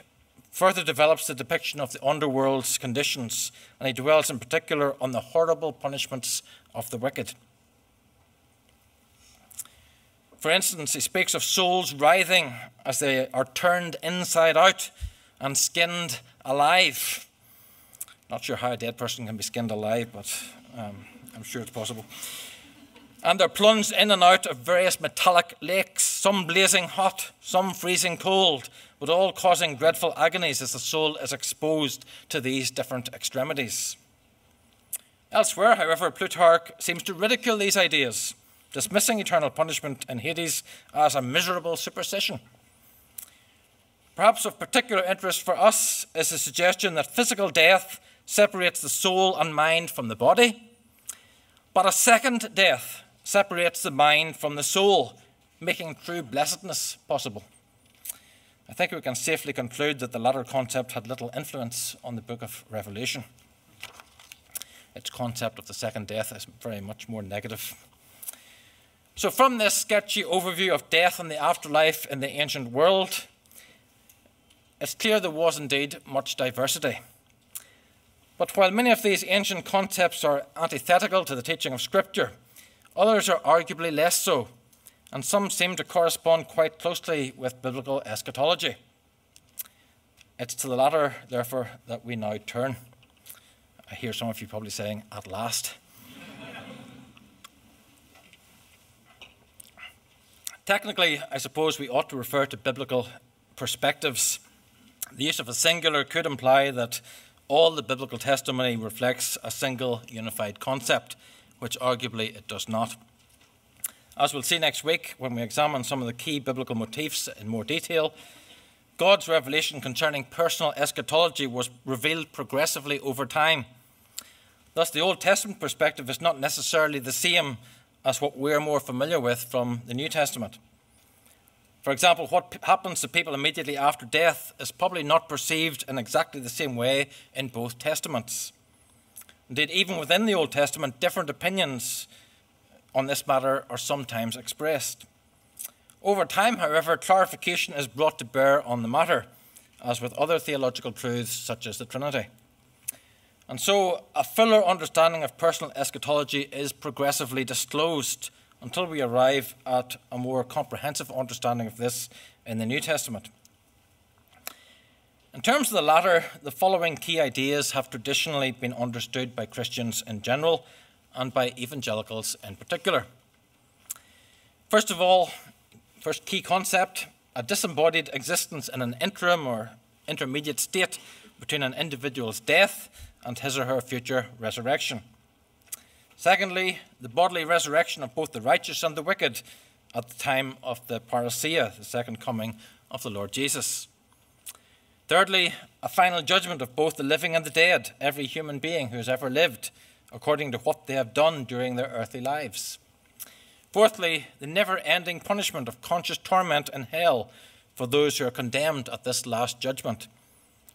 further develops the depiction of the underworld's conditions, and he dwells in particular on the horrible punishments of the wicked. For instance, he speaks of souls writhing as they are turned inside out and skinned alive. Not sure how a dead person can be skinned alive, but um, I'm sure it's possible. And they're plunged in and out of various metallic lakes, some blazing hot, some freezing cold, but all causing dreadful agonies as the soul is exposed to these different extremities. Elsewhere, however, Plutarch seems to ridicule these ideas, dismissing eternal punishment in Hades as a miserable superstition. Perhaps of particular interest for us is the suggestion that physical death separates the soul and mind from the body, but a second death separates the mind from the soul, making true blessedness possible. I think we can safely conclude that the latter concept had little influence on the Book of Revelation. Its concept of the second death is very much more negative. So from this sketchy overview of death and the afterlife in the ancient world, it's clear there was indeed much diversity. But while many of these ancient concepts are antithetical to the teaching of Scripture, others are arguably less so, and some seem to correspond quite closely with biblical eschatology. It's to the latter, therefore, that we now turn. I hear some of you probably saying, "At last." Technically, I suppose we ought to refer to biblical perspectives. The use of a singular could imply that all the biblical testimony reflects a single unified concept, which arguably it does not. As we'll see next week, when we examine some of the key biblical motifs in more detail, God's revelation concerning personal eschatology was revealed progressively over time. Thus, the Old Testament perspective is not necessarily the same as what we're more familiar with from the New Testament. For example, what happens to people immediately after death is probably not perceived in exactly the same way in both Testaments. Indeed, even within the Old Testament, different opinions on this matter are sometimes expressed. Over time, however, clarification is brought to bear on the matter, as with other theological truths such as the Trinity. And so a fuller understanding of personal eschatology is progressively disclosed until we arrive at a more comprehensive understanding of this in the New Testament. In terms of the latter, the following key ideas have traditionally been understood by Christians in general and by evangelicals in particular. First of all, first key concept, a disembodied existence in an interim or intermediate state between an individual's death and his or her future resurrection. Secondly, the bodily resurrection of both the righteous and the wicked at the time of the parousia, the second coming of the Lord Jesus. Thirdly, a final judgment of both the living and the dead, every human being who has ever lived, according to what they have done during their earthly lives. Fourthly, the never-ending punishment of conscious torment in hell for those who are condemned at this last judgment.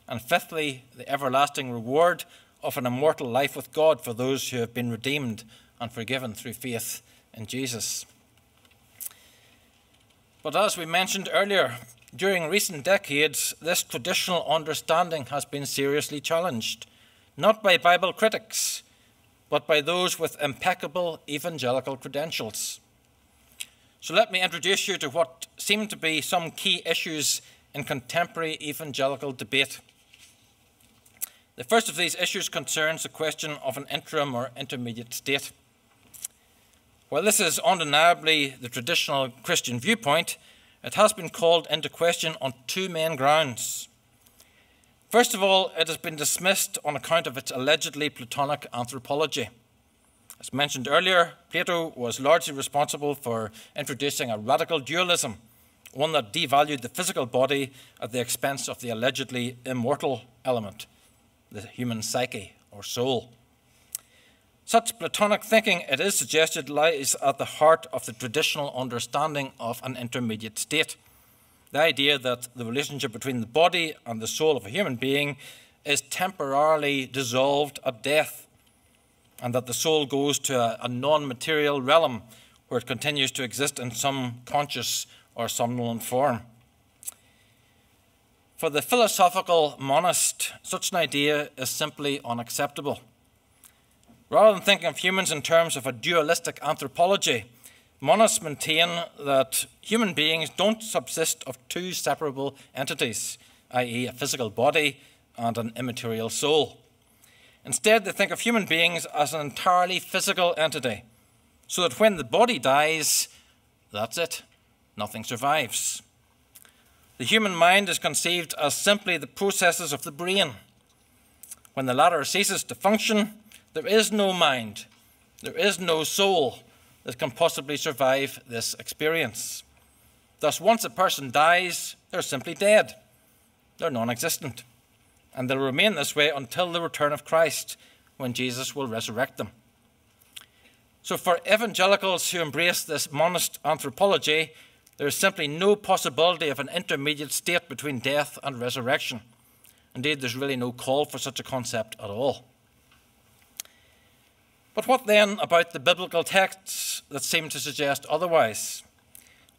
And fifthly, the everlasting reward of an immortal life with God for those who have been redeemed and forgiven through faith in Jesus. But as we mentioned earlier, during recent decades, this traditional understanding has been seriously challenged, not by Bible critics, but by those with impeccable evangelical credentials. So let me introduce you to what seem to be some key issues in contemporary evangelical debate. The first of these issues concerns the question of an interim or intermediate state. While this is undeniably the traditional Christian viewpoint, it has been called into question on two main grounds. First of all, it has been dismissed on account of its allegedly Platonic anthropology. As mentioned earlier, Plato was largely responsible for introducing a radical dualism, one that devalued the physical body at the expense of the allegedly immortal element, the human psyche or soul. Such Platonic thinking, it is suggested, lies at the heart of the traditional understanding of an intermediate state. The idea that the relationship between the body and the soul of a human being is temporarily dissolved at death, and that the soul goes to a, a non-material realm where it continues to exist in some conscious or somnolent form. For the philosophical monist, such an idea is simply unacceptable. Rather than thinking of humans in terms of a dualistic anthropology, monists maintain that human beings don't subsist of two separable entities, that is a physical body and an immaterial soul. Instead, they think of human beings as an entirely physical entity, so that when the body dies, that's it, nothing survives. The human mind is conceived as simply the processes of the brain. When the latter ceases to function, there is no mind, there is no soul that can possibly survive this experience. Thus, once a person dies, they're simply dead. They're non-existent. And they'll remain this way until the return of Christ, when Jesus will resurrect them. So for evangelicals who embrace this monist anthropology, there is simply no possibility of an intermediate state between death and resurrection. Indeed, there's really no call for such a concept at all. But what then about the biblical texts that seem to suggest otherwise?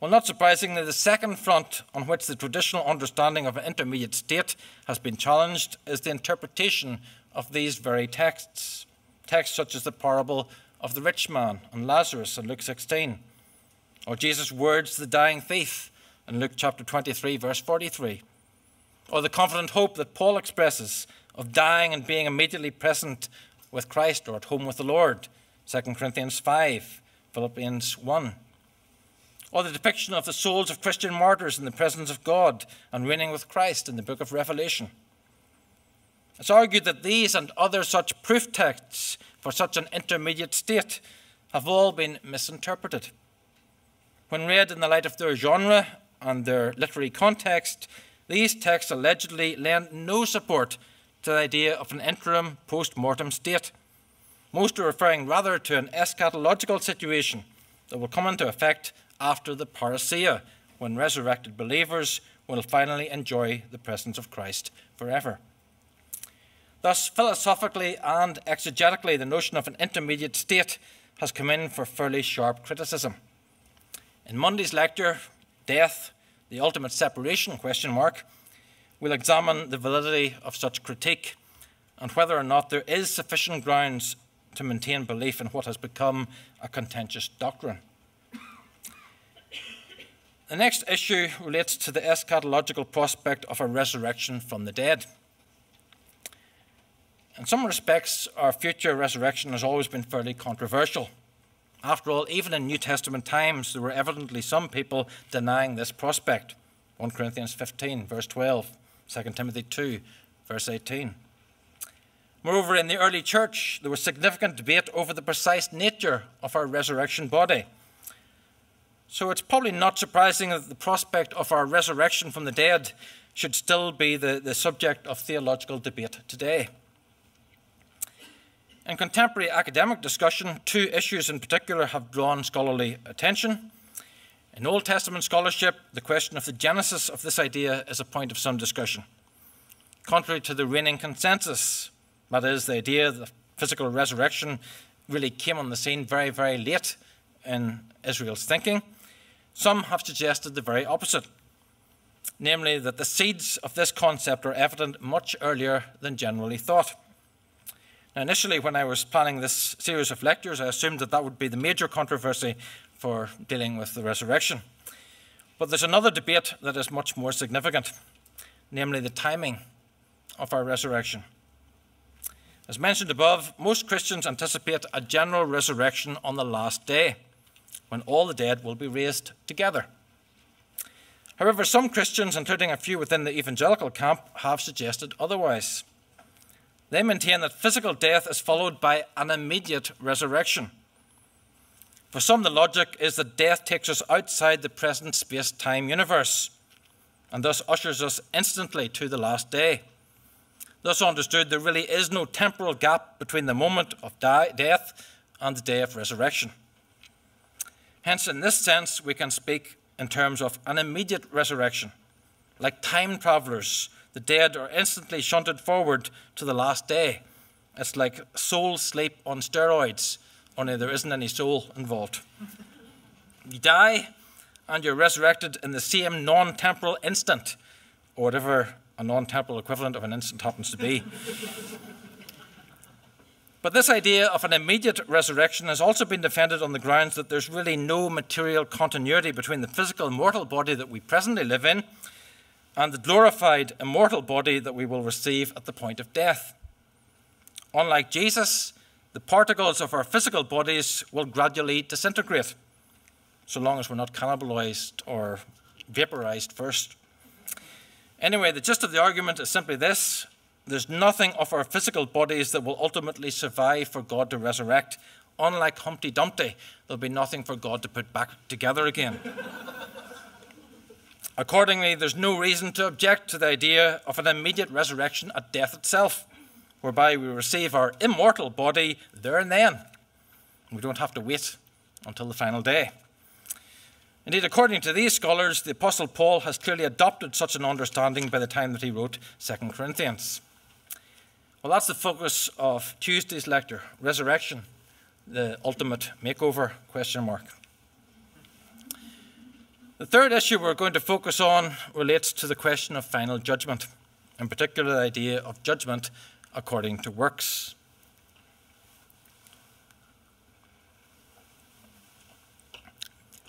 Well, not surprisingly, the second front on which the traditional understanding of an intermediate state has been challenged is the interpretation of these very texts. Texts such as the parable of the rich man and Lazarus in Luke sixteen, or Jesus' words to the dying thief in Luke chapter twenty-three, verse forty-three, or the confident hope that Paul expresses of dying and being immediately present with Christ or at home with the Lord, Second Corinthians five, Philippians one. Or the depiction of the souls of Christian martyrs in the presence of God and reigning with Christ in the Book of Revelation. It's argued that these and other such proof texts for such an intermediate state have all been misinterpreted. When read in the light of their genre and their literary context, these texts allegedly lend no support to the idea of an interim post-mortem state. Most are referring rather to an eschatological situation that will come into effect after the parousia, when resurrected believers will finally enjoy the presence of Christ forever. Thus, philosophically and exegetically, the notion of an intermediate state has come in for fairly sharp criticism. In Monday's lecture, Death, the Ultimate Separation? Question mark, we'll examine the validity of such critique and whether or not there is sufficient grounds to maintain belief in what has become a contentious doctrine. The next issue relates to the eschatological prospect of a resurrection from the dead. In some respects, our future resurrection has always been fairly controversial. After all, even in New Testament times, there were evidently some people denying this prospect. First Corinthians fifteen, verse twelve, Second Timothy two, verse eighteen. Moreover, in the early church, there was significant debate over the precise nature of our resurrection body. So it's probably not surprising that the prospect of our resurrection from the dead should still be the, the subject of theological debate today. In contemporary academic discussion, two issues in particular have drawn scholarly attention. In Old Testament scholarship, the question of the genesis of this idea is a point of some discussion. Contrary to the reigning consensus, that is, the idea that physical resurrection really came on the scene very, very late in Israel's thinking, some have suggested the very opposite, namely that the seeds of this concept are evident much earlier than generally thought. Now, initially, when I was planning this series of lectures, I assumed that that would be the major controversy for dealing with the resurrection. But there's another debate that is much more significant, namely the timing of our resurrection. As mentioned above, most Christians anticipate a general resurrection on the last day, when all the dead will be raised together. However, some Christians, including a few within the evangelical camp, have suggested otherwise. They maintain that physical death is followed by an immediate resurrection. For some, the logic is that death takes us outside the present space-time universe, and thus ushers us instantly to the last day. Thus understood, there really is no temporal gap between the moment of death and the day of resurrection. Hence, in this sense, we can speak in terms of an immediate resurrection. Like time travelers, the dead are instantly shunted forward to the last day. It's like soul sleep on steroids, only there isn't any soul involved. You die, and you're resurrected in the same non-temporal instant, or whatever a non-temporal equivalent of an instant happens to be. But this idea of an immediate resurrection has also been defended on the grounds that there's really no material continuity between the physical mortal body that we presently live in and the glorified immortal body that we will receive at the point of death. Unlike Jesus, the particles of our physical bodies will gradually disintegrate, so long as we're not cannibalized or vaporized first. Anyway, the gist of the argument is simply this: there's nothing of our physical bodies that will ultimately survive for God to resurrect. Unlike Humpty Dumpty, there'll be nothing for God to put back together again. Accordingly, there's no reason to object to the idea of an immediate resurrection at death itself, whereby we receive our immortal body there and then. We don't have to wait until the final day. Indeed, according to these scholars, the Apostle Paul has clearly adopted such an understanding by the time that he wrote Second Corinthians. Well, that's the focus of Tuesday's lecture, Resurrection, the Ultimate Makeover, question mark. The third issue we're going to focus on relates to the question of final judgment, in particular the idea of judgment according to works.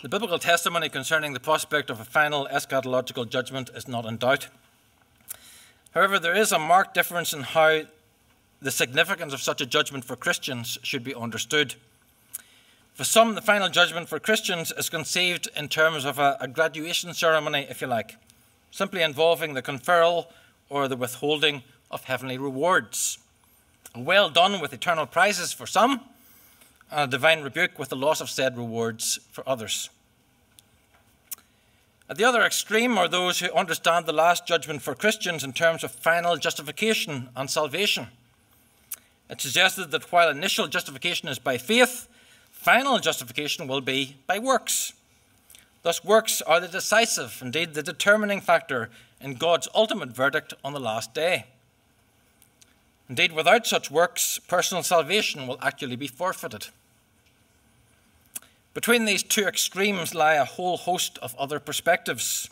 The biblical testimony concerning the prospect of a final eschatological judgment is not in doubt. However, there is a marked difference in how the significance of such a judgment for Christians should be understood. For some, the final judgment for Christians is conceived in terms of a, a graduation ceremony, if you like, simply involving the conferral or the withholding of heavenly rewards. A well done with eternal prizes for some, and a divine rebuke with the loss of said rewards for others. At the other extreme are those who understand the last judgment for Christians in terms of final justification and salvation. It suggested that while initial justification is by faith, final justification will be by works. Thus, works are the decisive, indeed the determining factor in God's ultimate verdict on the last day. Indeed, without such works, personal salvation will actually be forfeited. Between these two extremes lie a whole host of other perspectives.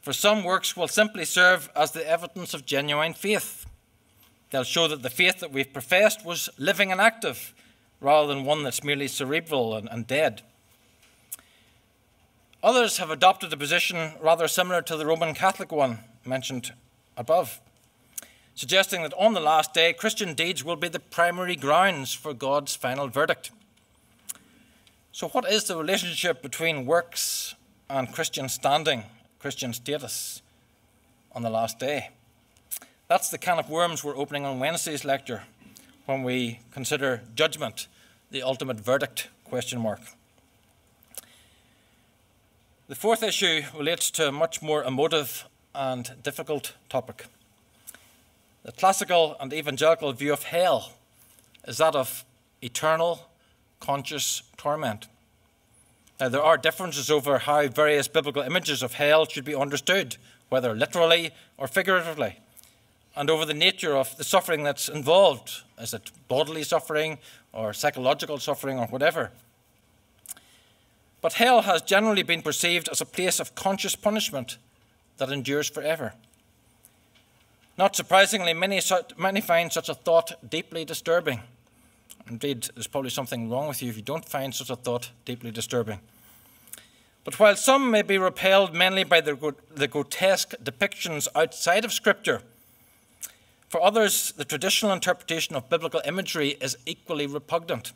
For some, works will simply serve as the evidence of genuine faith, They'll show that the faith that we've professed was living and active, rather than one that's merely cerebral and, and dead. Others have adopted a position rather similar to the Roman Catholic one mentioned above, suggesting that on the last day, Christian deeds will be the primary grounds for God's final verdict. So what is the relationship between works and Christian standing, Christian status on the last day? That's the can of worms we're opening on Wednesday's lecture when we consider judgment, the ultimate verdict, question mark. The fourth issue relates to a much more emotive and difficult topic. The classical and evangelical view of hell is that of eternal, conscious torment. Now, there are differences over how various biblical images of hell should be understood, whether literally or figuratively, and over the nature of the suffering that's involved. Is it bodily suffering or psychological suffering or whatever? But hell has generally been perceived as a place of conscious punishment that endures forever. Not surprisingly, many, many find such a thought deeply disturbing. Indeed, there's probably something wrong with you if you don't find such a thought deeply disturbing. But while some may be repelled mainly by the, the grotesque depictions outside of Scripture, for others, the traditional interpretation of biblical imagery is equally repugnant.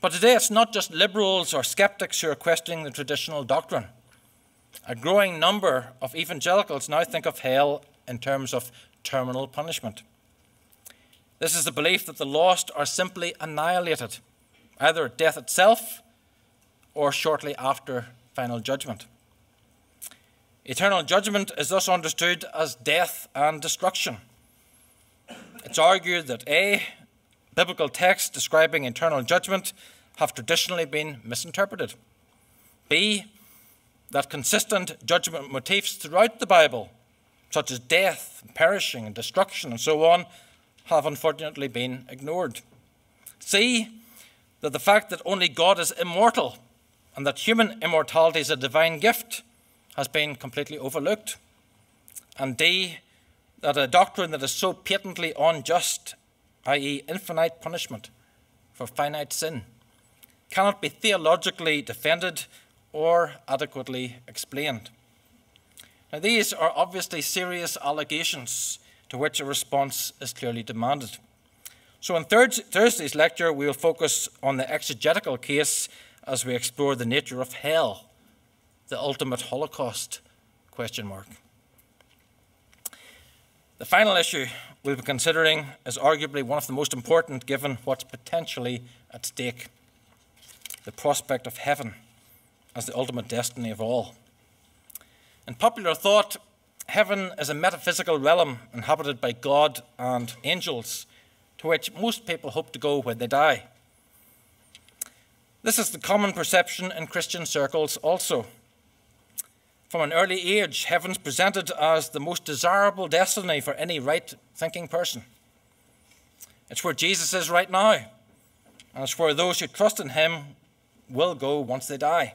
But today, it's not just liberals or skeptics who are questioning the traditional doctrine. A growing number of evangelicals now think of hell in terms of terminal punishment. This is the belief that the lost are simply annihilated, either at death itself or shortly after final judgment. Eternal judgment is thus understood as death and destruction. It's argued that A, biblical texts describing eternal judgment have traditionally been misinterpreted. B, that consistent judgment motifs throughout the Bible, such as death, and perishing, and destruction, and so on, have unfortunately been ignored. C, that the fact that only God is immortal and that human immortality is a divine gift has been completely overlooked. And D, that a doctrine that is so patently unjust, that is infinite punishment for finite sin, cannot be theologically defended or adequately explained. Now, these are obviously serious allegations to which a response is clearly demanded. So in third, Thursday's lecture, we will focus on the exegetical case as we explore the nature of hell, the ultimate Holocaust, question mark. The final issue we'll be considering is arguably one of the most important given what's potentially at stake, the prospect of heaven as the ultimate destiny of all. In popular thought, heaven is a metaphysical realm inhabited by God and angels, to which most people hope to go when they die. This is the common perception in Christian circles also. From an early age, heaven's presented as the most desirable destiny for any right-thinking person. It's where Jesus is right now, and it's where those who trust in him will go once they die.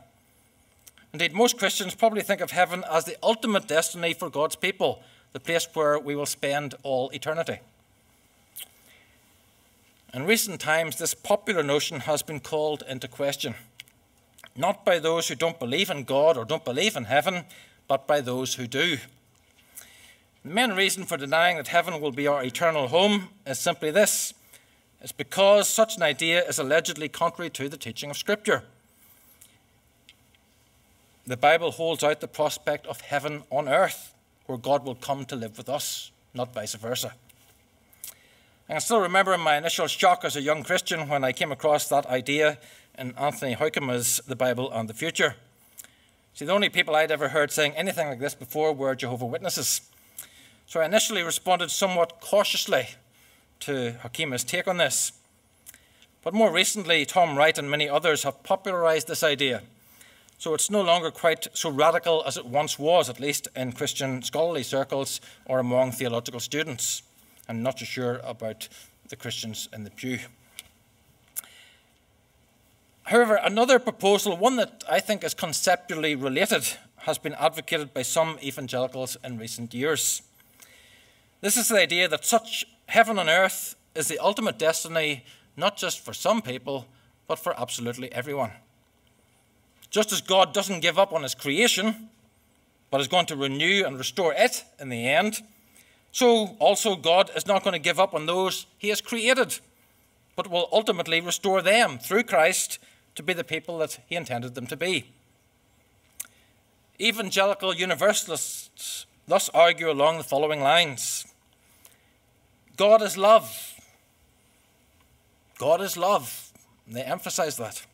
Indeed, most Christians probably think of heaven as the ultimate destiny for God's people, the place where we will spend all eternity. In recent times, this popular notion has been called into question, not by those who don't believe in God or don't believe in heaven, but by those who do. The main reason for denying that heaven will be our eternal home is simply this. It's because such an idea is allegedly contrary to the teaching of Scripture. The Bible holds out the prospect of heaven on earth, where God will come to live with us, not vice versa. I can still remember my initial shock as a young Christian when I came across that idea in Anthony Hoykema's The Bible and the Future. See, the only people I'd ever heard saying anything like this before were Jehovah's Witnesses. So I initially responded somewhat cautiously to Hoykema's take on this. But more recently, Tom Wright and many others have popularized this idea. So it's no longer quite so radical as it once was, at least in Christian scholarly circles or among theological students. I'm not so sure about the Christians in the pew. However, another proposal, one that I think is conceptually related, has been advocated by some evangelicals in recent years. This is the idea that such heaven on earth is the ultimate destiny, not just for some people, but for absolutely everyone. Just as God doesn't give up on his creation, but is going to renew and restore it in the end, so also God is not going to give up on those he has created, but will ultimately restore them through Christ to be the people that he intended them to be. Evangelical universalists thus argue along the following lines. God is love. God is love. And they emphasize that.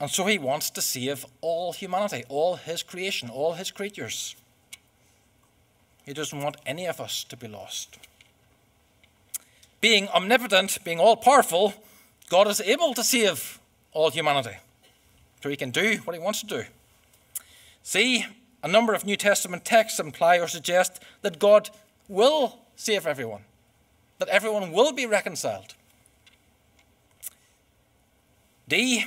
And so he wants to save all humanity, all his creation, all his creatures. He doesn't want any of us to be lost. Being omnipotent, being all-powerful, God is able to save all humanity. So he can do what he wants to do. See, a number of New Testament texts imply or suggest that God will save everyone, that everyone will be reconciled. D.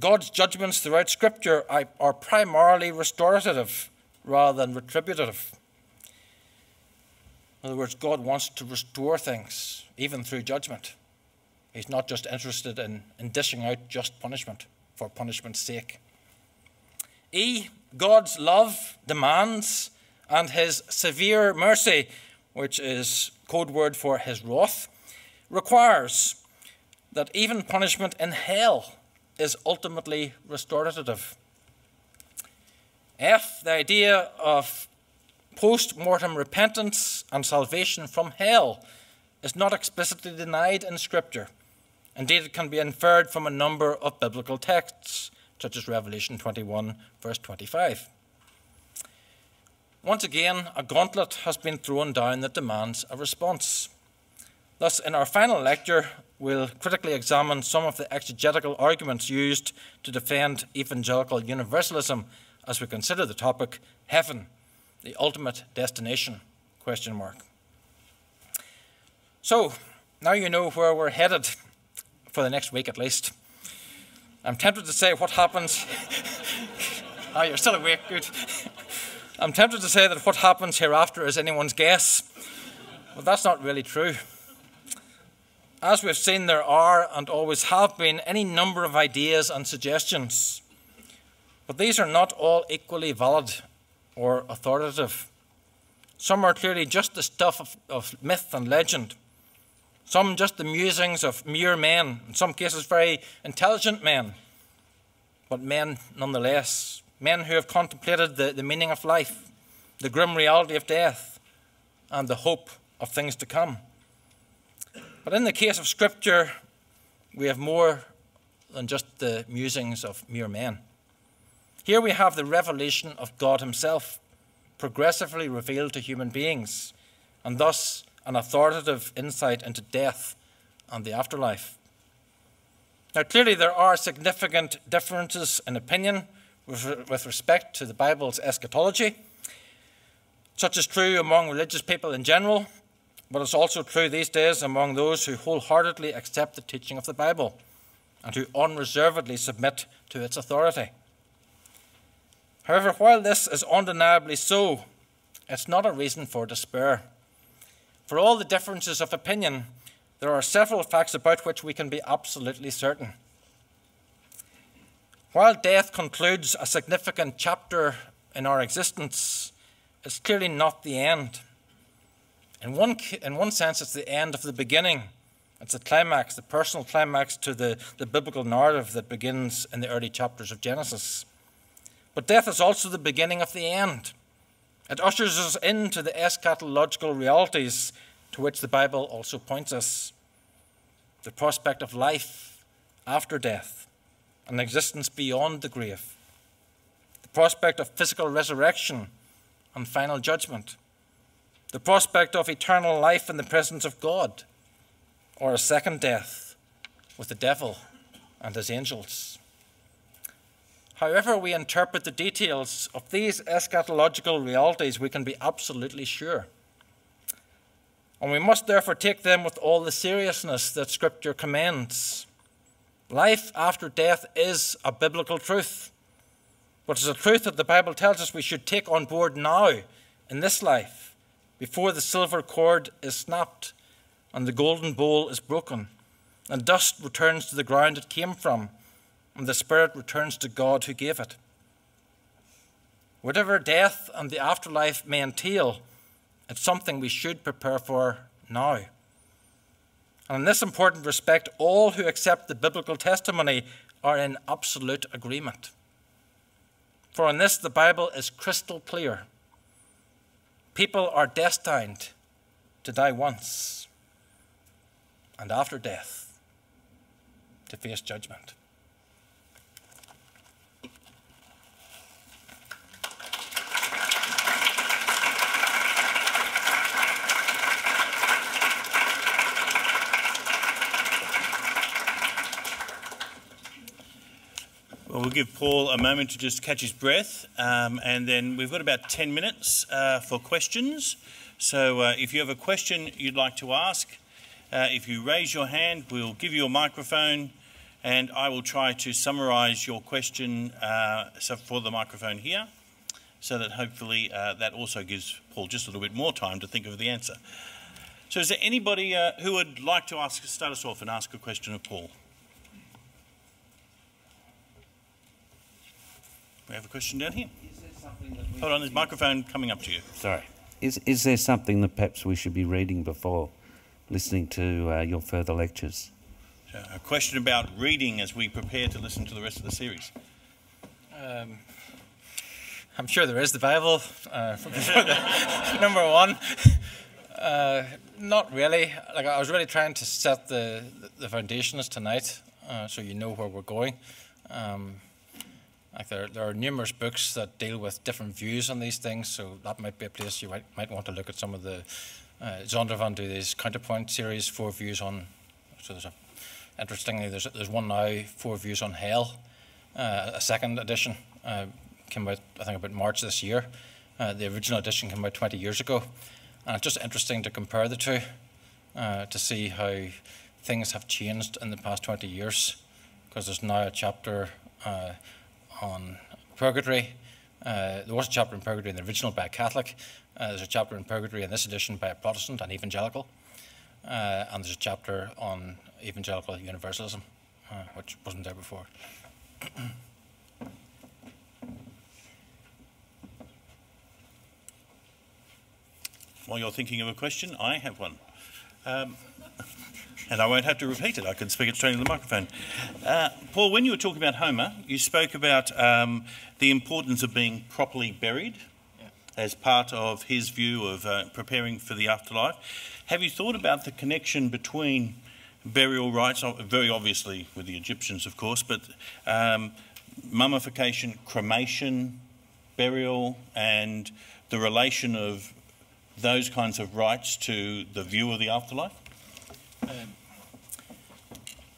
God's judgments throughout Scripture are primarily restorative rather than retributive. In other words, God wants to restore things, even through judgment. He's not just interested in, in dishing out just punishment for punishment's sake. E. God's love demands and his severe mercy, which is code word for his wrath, requires that even punishment in hell is ultimately restorative. F. The idea of post-mortem repentance and salvation from hell is not explicitly denied in Scripture. Indeed, it can be inferred from a number of biblical texts, such as Revelation twenty-one, verse twenty-five. Once again, a gauntlet has been thrown down that demands a response. Thus, in our final lecture, we'll critically examine some of the exegetical arguments used to defend evangelical universalism as we consider the topic heaven, the ultimate destination, question mark. So, now you know where we're headed, for the next week at least. I'm tempted to say what happens... Oh, you're still awake, good. I'm tempted to say that what happens hereafter is anyone's guess, but that's not really true. As we've seen, there are, and always have been, any number of ideas and suggestions, but these are not all equally valid or authoritative. Some are clearly just the stuff of, of myth and legend, some just the musings of mere men, in some cases very intelligent men, but men nonetheless, men who have contemplated the, the meaning of life, the grim reality of death, and the hope of things to come. But in the case of Scripture, we have more than just the musings of mere men. Here we have the revelation of God himself, progressively revealed to human beings, and thus an authoritative insight into death and the afterlife. Now, clearly there are significant differences in opinion with, with respect to the Bible's eschatology. Such is true among religious people in general, but it's also true these days among those who wholeheartedly accept the teaching of the Bible and who unreservedly submit to its authority. However, while this is undeniably so, it's not a reason for despair. For all the differences of opinion, there are several facts about which we can be absolutely certain. While death concludes a significant chapter in our existence, it's clearly not the end. In one, in one sense, it's the end of the beginning. It's the climax, the personal climax to the, the biblical narrative that begins in the early chapters of Genesis. But death is also the beginning of the end. It ushers us into the eschatological realities to which the Bible also points us. The prospect of life after death, an existence beyond the grave. The prospect of physical resurrection and final judgment. The prospect of eternal life in the presence of God, or a second death with the devil and his angels. However we interpret the details of these eschatological realities, we can be absolutely sure. And we must therefore take them with all the seriousness that Scripture commends. Life after death is a biblical truth, but it's a truth that the Bible tells us we should take on board now, in this life, Before the silver cord is snapped and the golden bowl is broken, and dust returns to the ground it came from, and the spirit returns to God who gave it. Whatever death and the afterlife may entail, it's something we should prepare for now. And in this important respect, all who accept the biblical testimony are in absolute agreement. For on this, the Bible is crystal clear. People are destined to die once, and after death, to face judgment. Well, we'll give Paul a moment to just catch his breath, um, and then we've got about ten minutes uh, for questions. So uh, if you have a question you'd like to ask, uh, if you raise your hand, we'll give you a microphone, and I will try to summarise your question uh, so for the microphone here, so that hopefully uh, that also gives Paul just a little bit more time to think of the answer. So is there anybody uh, who would like to ask, start us off and ask a question of Paul? We have a question down here. Is there something that we Hold on, there's a microphone coming up to you. Sorry. Is, is there something that perhaps we should be reading before listening to uh, your further lectures? So a question about reading as we prepare to listen to the rest of the series. Um, I'm sure there is the Bible, uh, the, number one. Uh, not really. Like I was really trying to set the, the foundations tonight uh, so you know where we're going. Um, Like there, there are numerous books that deal with different views on these things, so that might be a place you might, might want to look at some of the... Uh, Zondervan do these counterpoint series, four views on... So there's a, interestingly, there's, there's one now, four views on hell. Uh, a second edition uh, came out, I think, about March this year. Uh, the original edition came out twenty years ago. And it's just interesting to compare the two, uh, to see how things have changed in the past twenty years, because there's now a chapter... Uh, on purgatory. Uh, there was a chapter in purgatory in the original by a Catholic. Uh, there's a chapter in purgatory in this edition by a Protestant and evangelical. Uh, and there's a chapter on evangelical universalism, uh, which wasn't there before. While you're thinking of a question, I have one. Um, And I won't have to repeat it. I can speak it straight into the microphone. Uh, Paul, when you were talking about Homer, you spoke about um, the importance of being properly buried yeah. as part of his view of uh, preparing for the afterlife. Have you thought about the connection between burial rites, very obviously with the Egyptians, of course, but um, mummification, cremation, burial, and the relation of those kinds of rites to the view of the afterlife? Um,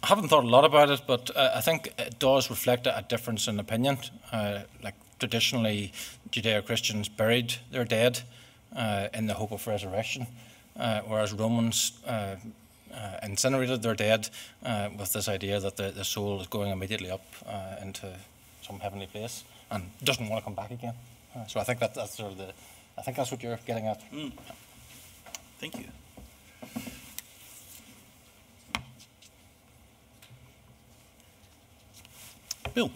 I haven't thought a lot about it, but uh, I think it does reflect a, a difference in opinion. Uh, like traditionally, Judeo-Christians buried their dead uh, in the hope of resurrection, uh, whereas Romans uh, uh, incinerated their dead uh, with this idea that the, the soul is going immediately up uh, into some heavenly place and doesn't want to come back again. Uh, so I think that, that's sort of the. I think that's what you're getting at. Mm. Thank you. Bill.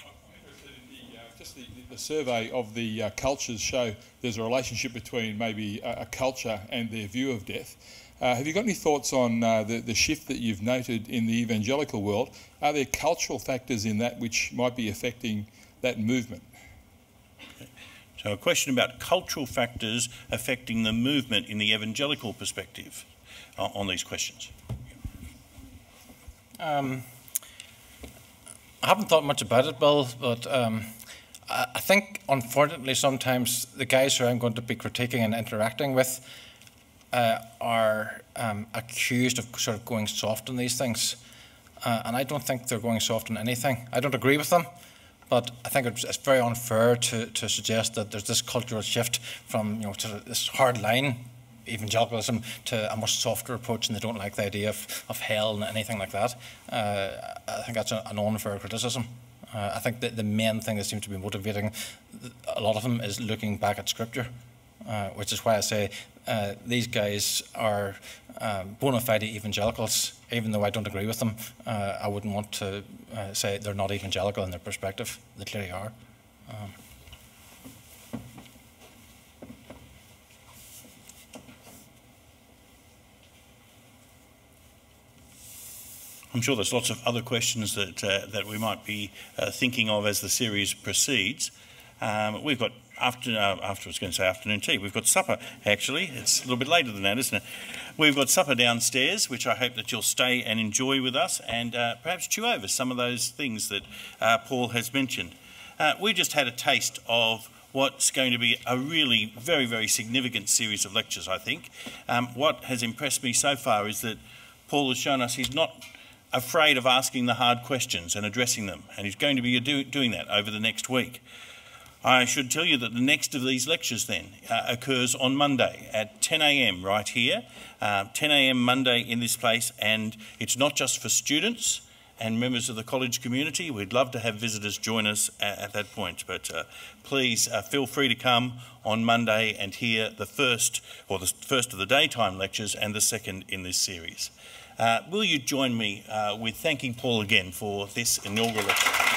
I'm interested in the, uh, just the, the survey of the uh, cultures show there's a relationship between maybe a, a culture and their view of death. Uh, have you got any thoughts on uh, the, the shift that you've noted in the evangelical world? Are there cultural factors in that which might be affecting that movement? Okay. So a question about cultural factors affecting the movement in the evangelical perspective uh, on these questions. Um. I haven't thought much about it, Bill, but um, I think, unfortunately, sometimes the guys who I'm going to be critiquing and interacting with uh, are um, accused of sort of going soft on these things. Uh, and I don't think they're going soft on anything. I don't agree with them, but I think it's, it's very unfair to, to suggest that there's this cultural shift from, you know, sort of this hard line evangelicalism to a much softer approach, and they don't like the idea of, of hell and anything like that. Uh, I think that's a, an unfair criticism. Uh, I think that the main thing that seems to be motivating a lot of them is looking back at Scripture. Uh, uh, which is why I say uh, these guys are uh, bona fide evangelicals. Even though I don't agree with them, uh, I wouldn't want to uh, say they're not evangelical in their perspective. They clearly are. Um, I'm sure there's lots of other questions that uh, that we might be uh, thinking of as the series proceeds. Um, we've got after uh, after I was going to say afternoon tea. We've got supper actually. It's a little bit later than that, isn't it? We've got supper downstairs, which I hope that you'll stay and enjoy with us, and uh, perhaps chew over some of those things that uh, Paul has mentioned. Uh, we just had a taste of what's going to be a really very very significant series of lectures. I think um, what has impressed me so far is that Paul has shown us he's not afraid of asking the hard questions and addressing them, and he's going to be do, doing that over the next week. I should tell you that the next of these lectures then uh, occurs on Monday at ten A M right here, uh, ten A M Monday in this place, and it's not just for students and members of the college community. We'd love to have visitors join us at, at that point, but uh, please uh, feel free to come on Monday and hear the first, or the first of the daytime lectures and the second in this series. Uh, will you join me uh, with thanking Paul again for this inaugural lecture?